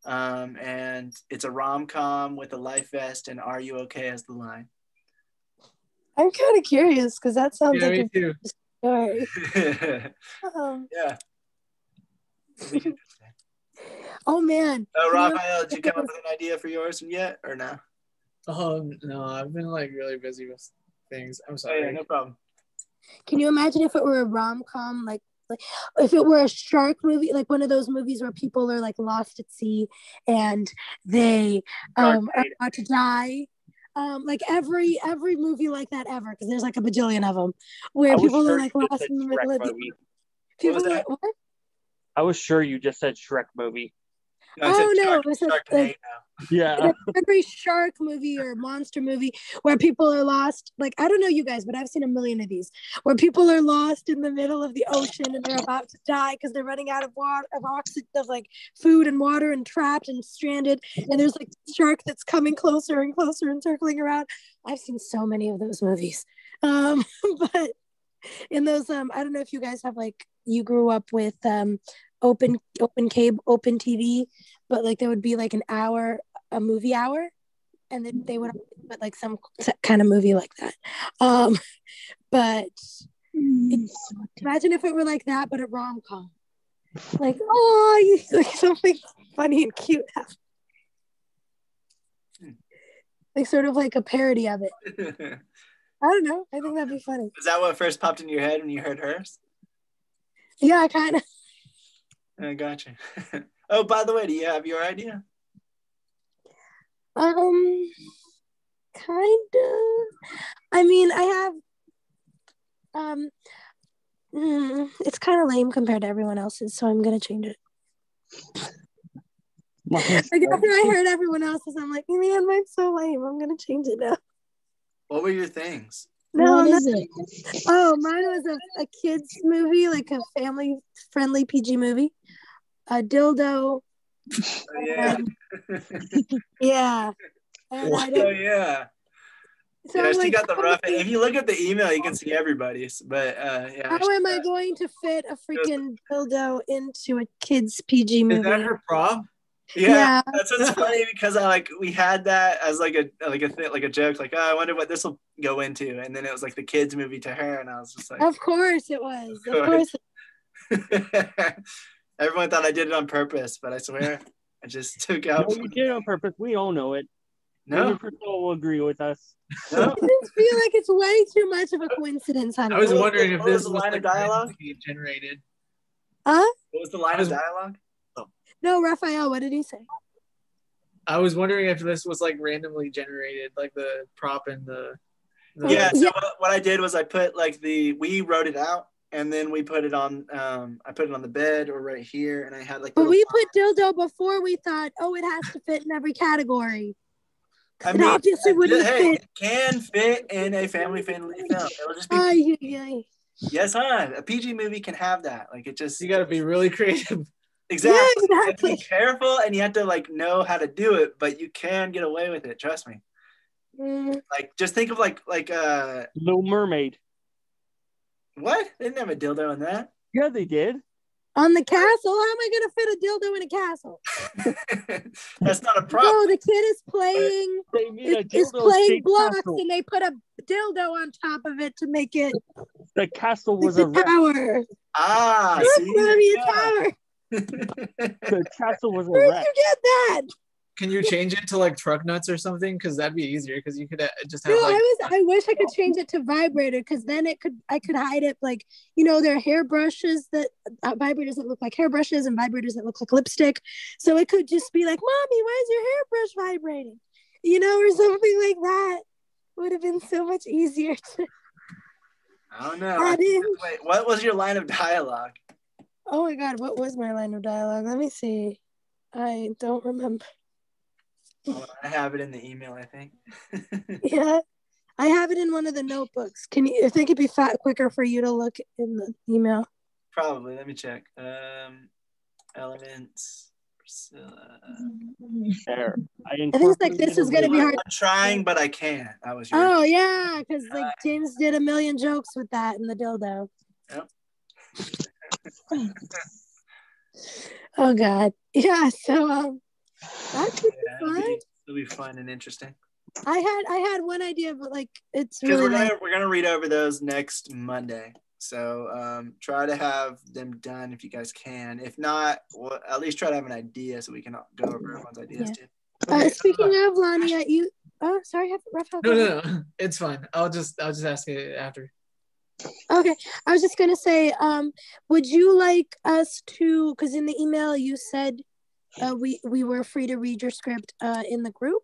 Um, and it's a rom-com with a life vest and Are You Okay as the line. I'm kind of curious, because that sounds yeah, like a too. story. um. Yeah. Oh man! Oh, Raphael, did you come up with an idea for yours yet, or no? Oh no, I've been like really busy with things. I'm sorry. Oh, yeah, no problem. Can you imagine if it were a rom-com, like like if it were a shark movie, like one of those movies where people are like lost at sea and they um, are about to die, um, like every every movie like that ever, because there's like a bajillion of them where people are like lost in the middle of the sea. People are like what? I was sure you just said Shrek movie. No, oh no, it was like, like yeah. every shark movie or monster movie where people are lost. Like I don't know you guys, but I've seen a million of these where people are lost in the middle of the ocean and they're about to die because they're running out of water, of oxygen, of like food and water, and trapped and stranded. And there's like a shark that's coming closer and closer and circling around. I've seen so many of those movies, um, but in those, um, I don't know if you guys have like. You grew up with um, open open cable, open T V, but like there would be like an hour, a movie hour, and then they would put like some kind of movie like that. Um, but imagine if it were like that, but a rom-com. Like, oh, you, like something funny and cute happened. like sort of like a parody of it. I don't know. I think that'd be funny. Is that what first popped into your head when you heard hers? Yeah, kind of. I gotcha. Oh, by the way, do you have your idea? Um, kind of. I mean, I have. Um, mm, it's kind of lame compared to everyone else's, so I'm gonna change it. Like after I heard everyone else's, I'm like, man, mine's so lame. I'm gonna change it now. What were your things? No, what is it? Oh, mine was a, a kids movie, like a family-friendly P G movie. A dildo. Oh, yeah. Yeah. Oh yeah. So yeah, she like, got the rough. End. If you look at the email, you can see everybody's. But uh, yeah. How am I going to fit a freaking dildo into a kids P G movie? Is that her prom? Yeah, yeah, that's what's funny, because I like we had that as like a like a th- like a joke, like, oh, I wonder what this will go into, and then it was like the kids movie to her, and I was just like, of course it was, of course. Of course. Everyone thought I did it on purpose, but I swear I just took out. No, you did it on purpose. We all know it. No, people will agree with us. No. I just feel like it's way too much of a coincidence. Honey. I was wondering if this was, was line of dialogue generated. Huh? What was the line was- of dialogue? No, Raphael, what did he say? I was wondering if this was like randomly generated, like the prop and the... the yeah, so yeah. What, what I did was I put like the... We wrote it out and then we put it on... Um, I put it on the bed or right here and I had like... But we put dildo before we thought, oh, it has to fit in every category. I mean, it obviously wouldn't hey, fit. It can fit in a family-friendly film. It'll just be... Ay, ay, ay. Yes, hon. A P G movie can have that. Like it just... You gotta be really creative. Exactly. Yeah, exactly. You have to be careful and you have to like know how to do it, but you can get away with it, trust me. Mm. Like just think of like like uh Little Mermaid. What? They didn't have a dildo in that. Yeah, they did. On the castle? How am I gonna fit a dildo in a castle? That's not a problem. No, the kid is playing they need a dildo is playing blocks castle. And they put a dildo on top of it to make it the castle was a tower. Ah, see? Yeah. A tower. The castle was a wreck. Where did you get that? Can you change it to like truck nuts or something? Because that'd be easier. Because you could just have. No, like, I was. I wish I could change it to vibrator. Because then it could. I could hide it. Like you know, there are hair brushes that uh, vibrators that look like hair brushes and vibrators that look like lipstick. So it could just be like, "Mommy, why is your hairbrush vibrating?" You know, or something like that. Would have been so much easier. To I don't know. I Wait, what was your line of dialogue? Oh my God, what was my line of dialogue? Let me see. I don't remember. Oh, I have it in the email, I think. Yeah, I have it in one of the notebooks. Can you, I think it'd be fat quicker for you to look in the email. Probably, let me check. Um, Elements, Priscilla. There. I, I think it's like this is going to be hard. I'm trying, but I can't. That was your oh, yeah, because like uh, James did a million jokes with that in the dildo. Yep. Oh God, yeah. So um, that's yeah, fun. It'll be fun and interesting. I had I had one idea, but like it's really we're gonna like... we're gonna read over those next Monday. So um, try to have them done if you guys can. If not, well, at least try to have an idea so we can go over everyone's ideas yeah. too. Okay. Uh, speaking of Lania, you oh sorry, Raphael. No, no, no, it's fine. I'll just I'll just ask it after. Okay, I was just going to say, um, would you like us to, because in the email you said uh, we, we were free to read your script uh, in the group?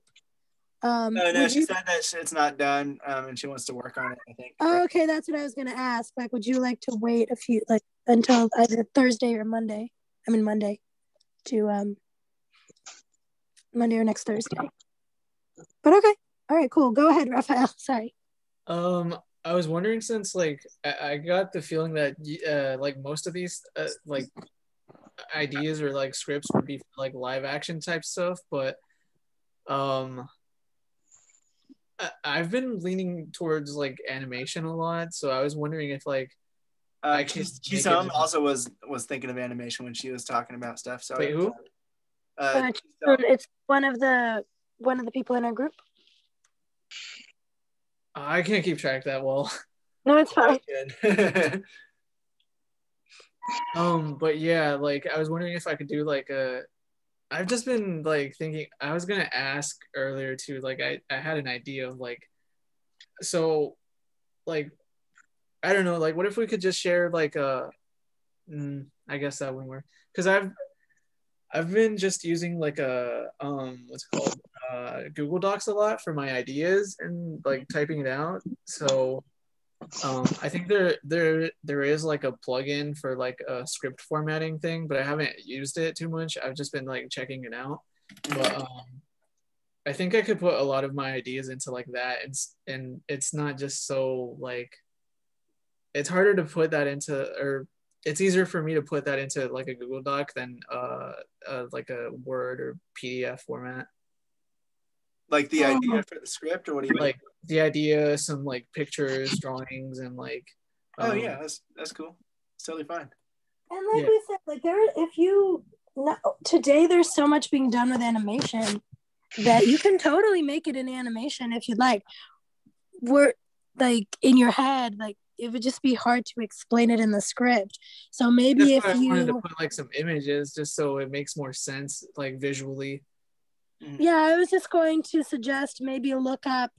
Um, no, no, she you... said that it's not done um, and she wants to work on it, I think. Oh, okay, that's what I was going to ask. Like, would you like to wait a few, like, until either Thursday or Monday? I mean, Monday to um, Monday or next Thursday. But okay, all right, cool. Go ahead, Raphael. Sorry. Um. I was wondering since like I, I got the feeling that uh, like most of these uh, like ideas or like scripts would be like live action type stuff, but um, I, I've been leaning towards like animation a lot, so I was wondering if like uh, I could. Chisholm also was was thinking of animation when she was talking about stuff. So wait, who? Uh, uh, it's one of the one of the people in our group. I can't keep track that well. No, it's fine. um, but yeah, like I was wondering if I could do like a I've just been like thinking, I was going to ask earlier too, like I, I had an idea of like, so like, I don't know, like what if we could just share like a, mm, I guess that wouldn't work. Cause I've, I've been just using like a, um, what's it called? Uh, Google Docs a lot for my ideas and like typing it out. So um, I think there, there, there is like a plugin for like a script formatting thing, but I haven't used it too much. I've just been like checking it out. But um, I think I could put a lot of my ideas into like that. And, and it's not just so like, it's harder to put that into, or it's easier for me to put that into like a Google Doc than uh, uh, like a Word or P D F format. Like the idea for the script, or what do you mean? Like the idea, some like pictures, drawings, and like. Um, oh yeah, that's that's cool. It's totally fine. And like yeah. we said, like there, if you no, today, there's so much being done with animation that you can totally make it an animation if you'd like. We're like in your head, like it would just be hard to explain it in the script. So maybe that's if I you wanted to put like some images, just so it makes more sense, like visually. Yeah, I was just going to suggest maybe look up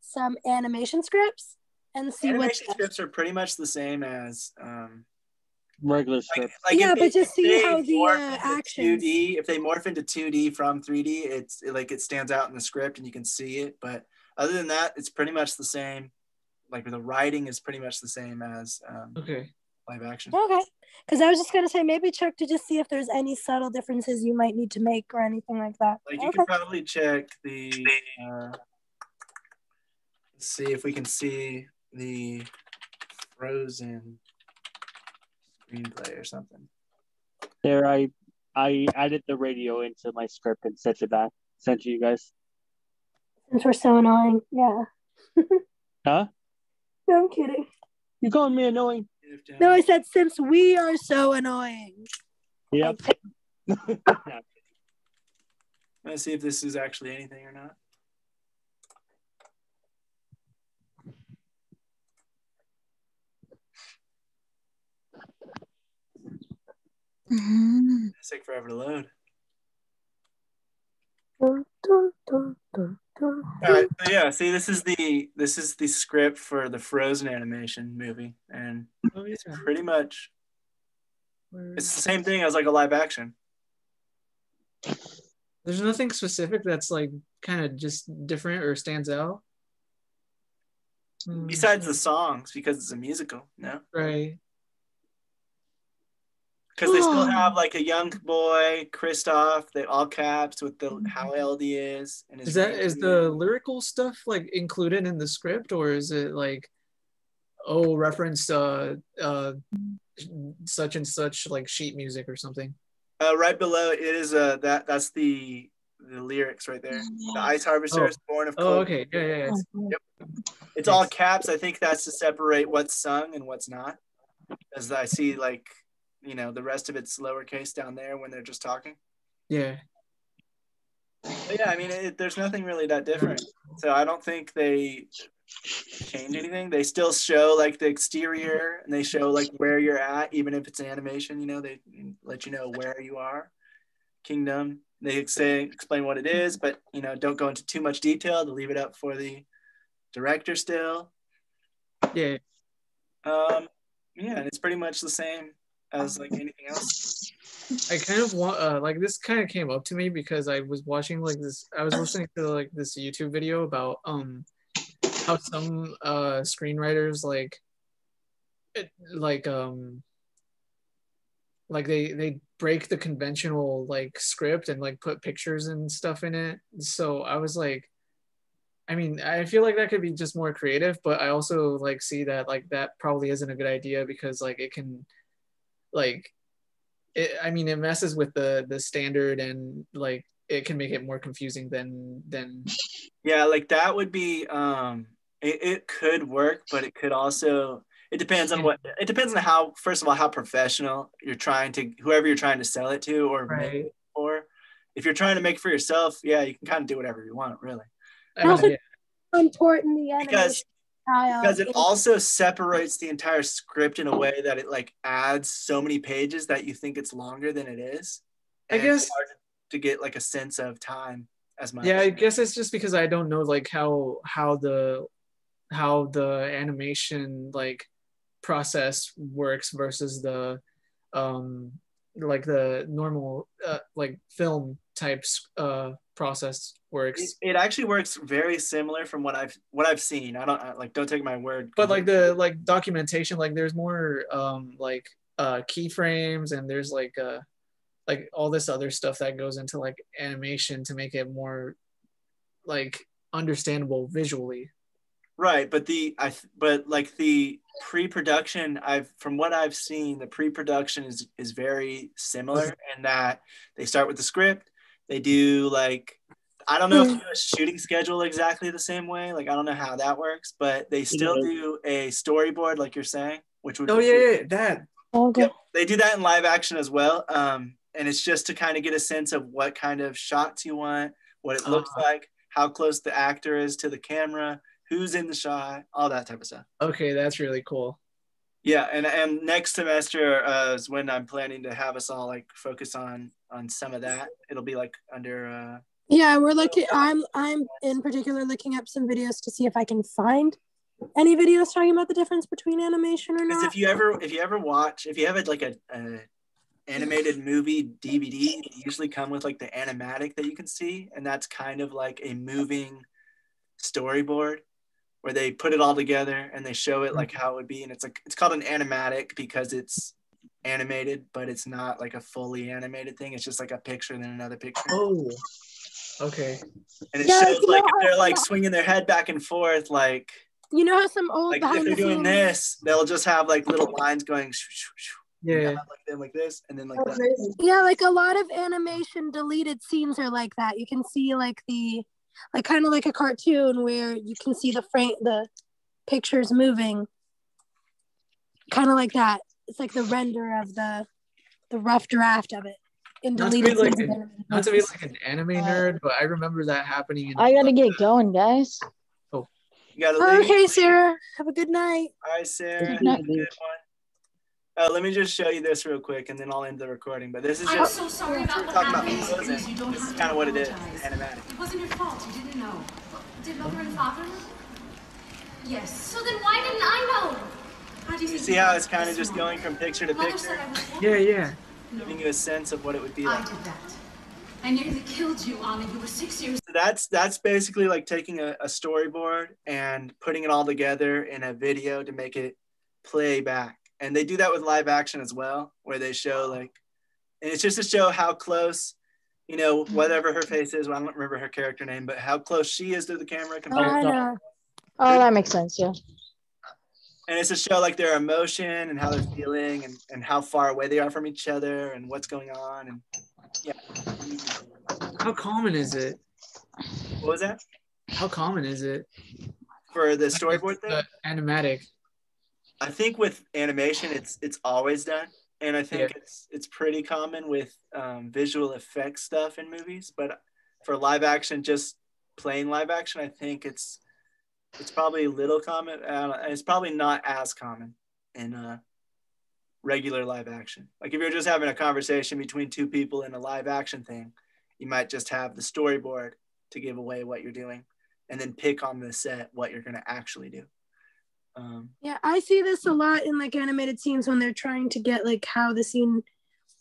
some animation scripts and see what animation scripts are pretty much the same as um, regular scripts. Like, like yeah, but just see how the uh, actions. two D, if they morph into two D from three D, it's it, like it stands out in the script and you can see it. But other than that, it's pretty much the same. Like the writing is pretty much the same as um, okay. live action. Okay, because I was just gonna say maybe check to just see if there's any subtle differences you might need to make or anything like that. Like you okay. can probably check the, uh, let's see if we can see the Frozen screenplay or something. There, I I added the radio into my script and sent it back. Sent to you guys. Since we're so annoying, yeah. Huh? No, I'm kidding. You're calling me annoying. No, I said since we are so annoying. Yep. Let's see if this is actually anything or not. Mm-hmm. It's take forever to load. All right, so yeah, see this is the this is the script for the Frozen animation movie, and it's pretty much it's the same thing as like a live action. There's nothing specific that's like kind of just different or stands out besides the songs, because it's a musical. No, right, because they still have like a young boy, Kristoff, they all caps with the how old he is. And is that is the lyrical stuff like included in the script, or is it like, oh, reference uh, uh, such and such like sheet music or something? Uh, right below it is uh, that that's the the lyrics right there. The ice harvester oh. is born of cold. Oh, okay, yeah, yeah, yeah. Yep. It's all caps. I think that's to separate what's sung and what's not. As I see like. You know, the rest of it's lowercase down there when they're just talking. Yeah. But yeah, I mean, it, there's nothing really that different. So I don't think they change anything. They still show like the exterior, and they show like where you're at, even if it's animation. You know, they let you know where you are. Kingdom. They say explain what it is, but you know, don't go into too much detail. They leave it up for the director still. Yeah. Um. Yeah, and it's pretty much the same. As like anything else. I kind of want uh, like this kind of came up to me because I was watching like this I was listening to like this YouTube video about um how some uh screenwriters like it, like um like they they break the conventional like script and like put pictures and stuff in it. So I was like, I mean, I feel like that could be just more creative, but I also like see that like that probably isn't a good idea because like it can like it, I mean, it messes with the the standard, and like it can make it more confusing than than yeah, like that would be um it, it could work, but it could also it depends on what it depends on how first of all how professional you're trying to whoever you're trying to sell it to or right. make it for. If you're trying to make it for yourself, yeah, you can kind of do whatever you want, really. That's uh, yeah. important the animation. Because Because it also separates the entire script in a way that it like adds so many pages that you think it's longer than it is. I guess it's hard, to get like a sense of time as my yeah I guess it's just because I don't know like how how the how the animation like process works versus the um like the normal uh, like film types uh process works. It, it actually works very similar from what I've what I've seen. I don't I, like don't take my word, but like the like documentation, like there's more um like uh keyframes and there's like uh like all this other stuff that goes into like animation to make it more like understandable visually. Right, but the I but like the pre-production, I've from what I've seen, the pre-production is is very similar in that they start with the script. They do like I don't know if they do a shooting schedule exactly the same way. Like I don't know how that works, but they still do a storyboard, like you're saying, which would oh yeah, yeah that oh, okay. Yep, they do that in live action as well. Um, and it's just to kind of get a sense of what kind of shots you want, what it looks uh, like, how close the actor is to the camera, who's in the shot, all that type of stuff. Okay, that's really cool. Yeah, and, and next semester uh, is when I'm planning to have us all like focus on on some of that. It'll be like under. Uh, yeah, we're looking. I'm I'm in particular looking up some videos to see if I can find any videos talking about the difference between animation or not. If you ever if you ever watch if you have a, like a, a animated movie D V D, they usually come with like the animatic that you can see, and that's kind of like a moving storyboard, where they put it all together and they show it like how it would be. And it's like, it's called an animatic because it's animated, but it's not like a fully animated thing. It's just like a picture and then another picture. Oh, okay. And it yeah, shows like if they're like swinging their head back and forth, like, you know how some old, like if they're doing this, they'll just have like little lines going shoo, shoo, shoo. Yeah, like then like this and then like that. Yeah, like a lot of animation deleted scenes are like that. You can see like the like kind of like a cartoon where you can see the frame, the pictures moving, kind of like that. It's like the render of the, the rough draft of it. In not, to be like an, not to be like an anime nerd, but I remember that happening. In I gotta get going, guys. Oh, you gotta leave. Okay, Sarah. Have a good night. All right, Sarah. Good night. Have a good one. Uh, let me just show you this real quick, and then I'll end the recording. But this is just I'm so sorry about talking about Frozen. This is kind of what it is. Animatic. It wasn't your fault. You didn't know. Did mother and father know? Yes. So then why didn't I know? How do you, you see how it's kind of just going from picture to picture? Yeah, yeah. Giving you a sense of what it would be like. I did that. I nearly killed you, Anna. You were six years. So that's that's basically like taking a, a storyboard and putting it all together in a video to make it play back. And they do that with live action as well, where they show like, and it's just to show how close, you know, whatever her face is. Well, I don't remember her character name, but how close she is to the camera compared oh, to. Oh, that makes sense. Yeah. And it's to show like their emotion and how they're feeling and, and how far away they are from each other and what's going on. And yeah. How common is it? What was that? How common is it? For the storyboard thing? The animatic. I think with animation, it's it's always done, and I think yeah. it's it's pretty common with um, visual effects stuff in movies. But for live action, just plain live action, I think it's it's probably a little common. Uh, it's probably not as common in uh, regular live action. Like if you're just having a conversation between two people in a live action thing, you might just have the storyboard to give away what you're doing, and then pick on the set what you're going to actually do. Um, yeah, I see this a lot in like animated scenes when they're trying to get like how the scene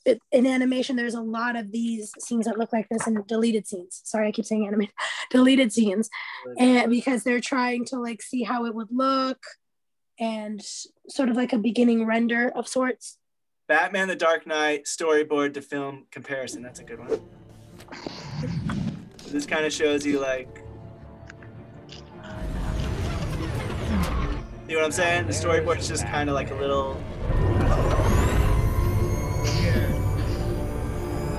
it, in animation. There's a lot of these scenes that look like this in deleted scenes. Sorry, I keep saying animated, deleted scenes, and because they're trying to like see how it would look, and sort of like a beginning render of sorts. Batman: The Dark Knight storyboard to film comparison. That's a good one. So this kind of shows you like. You know what I'm saying? The storyboard is just kind of like a little. Oh,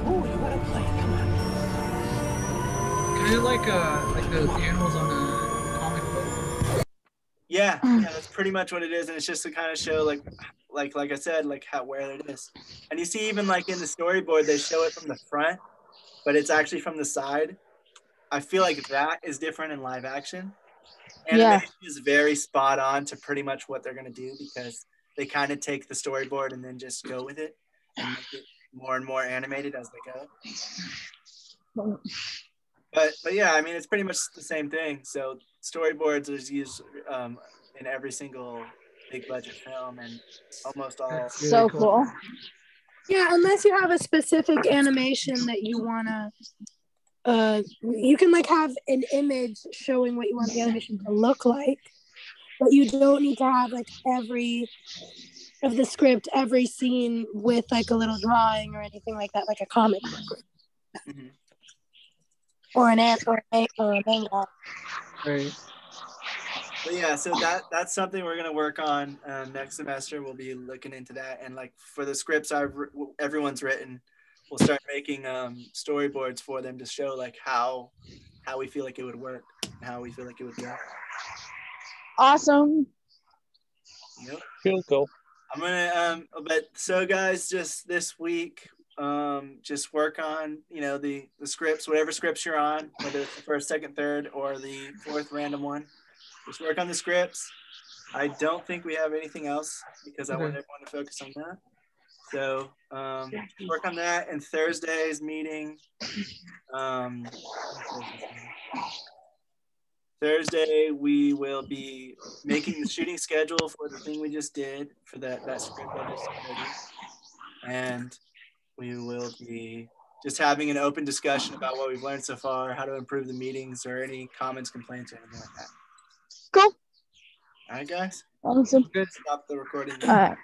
you want to play? Come on. Kind of like uh, like those animals on a comic book. Yeah, yeah, that's pretty much what it is, and it's just to kind of show like, like, like I said, like how where it is. And you see, even like in the storyboard, they show it from the front, but it's actually from the side. I feel like that is different in live action. Animation yeah. is very spot on to pretty much what they're going to do because they kind of take the storyboard and then just go with it and make it more and more animated as they go. But but yeah, I mean, it's pretty much the same thing. So storyboards is used um, in every single big budget film and almost all. Really so cool. cool. Yeah, unless you have a specific animation that you wanna, uh, you can like have an image showing what you want the animation to look like, but you don't need to have like every of the script, every scene with like a little drawing or anything like that, like a comic book. Mm-hmm. Or an ant or a manga. Right. But yeah, so that that's something we're gonna work on um, next semester. We'll be looking into that, and like for the scripts I've everyone's written, we'll start making um, storyboards for them to show like how how we feel like it would work, and how we feel like it would go. Awesome. Yep. Cool, cool. I'm gonna um, but so guys, just this week, um, just work on you know the the scripts, whatever scripts you're on, whether it's the first, second, third, or the fourth random one. Just work on the scripts. I don't think we have anything else because I want everyone to focus on that. So um, work on that. And Thursday's meeting. Um, Thursday we will be making the shooting schedule for the thing we just did for that that script I just did, and we will be just having an open discussion about what we've learned so far, how to improve the meetings, or any comments, complaints, or anything like that. Cool. All right, guys. Awesome. Good. Stop the recording. All right.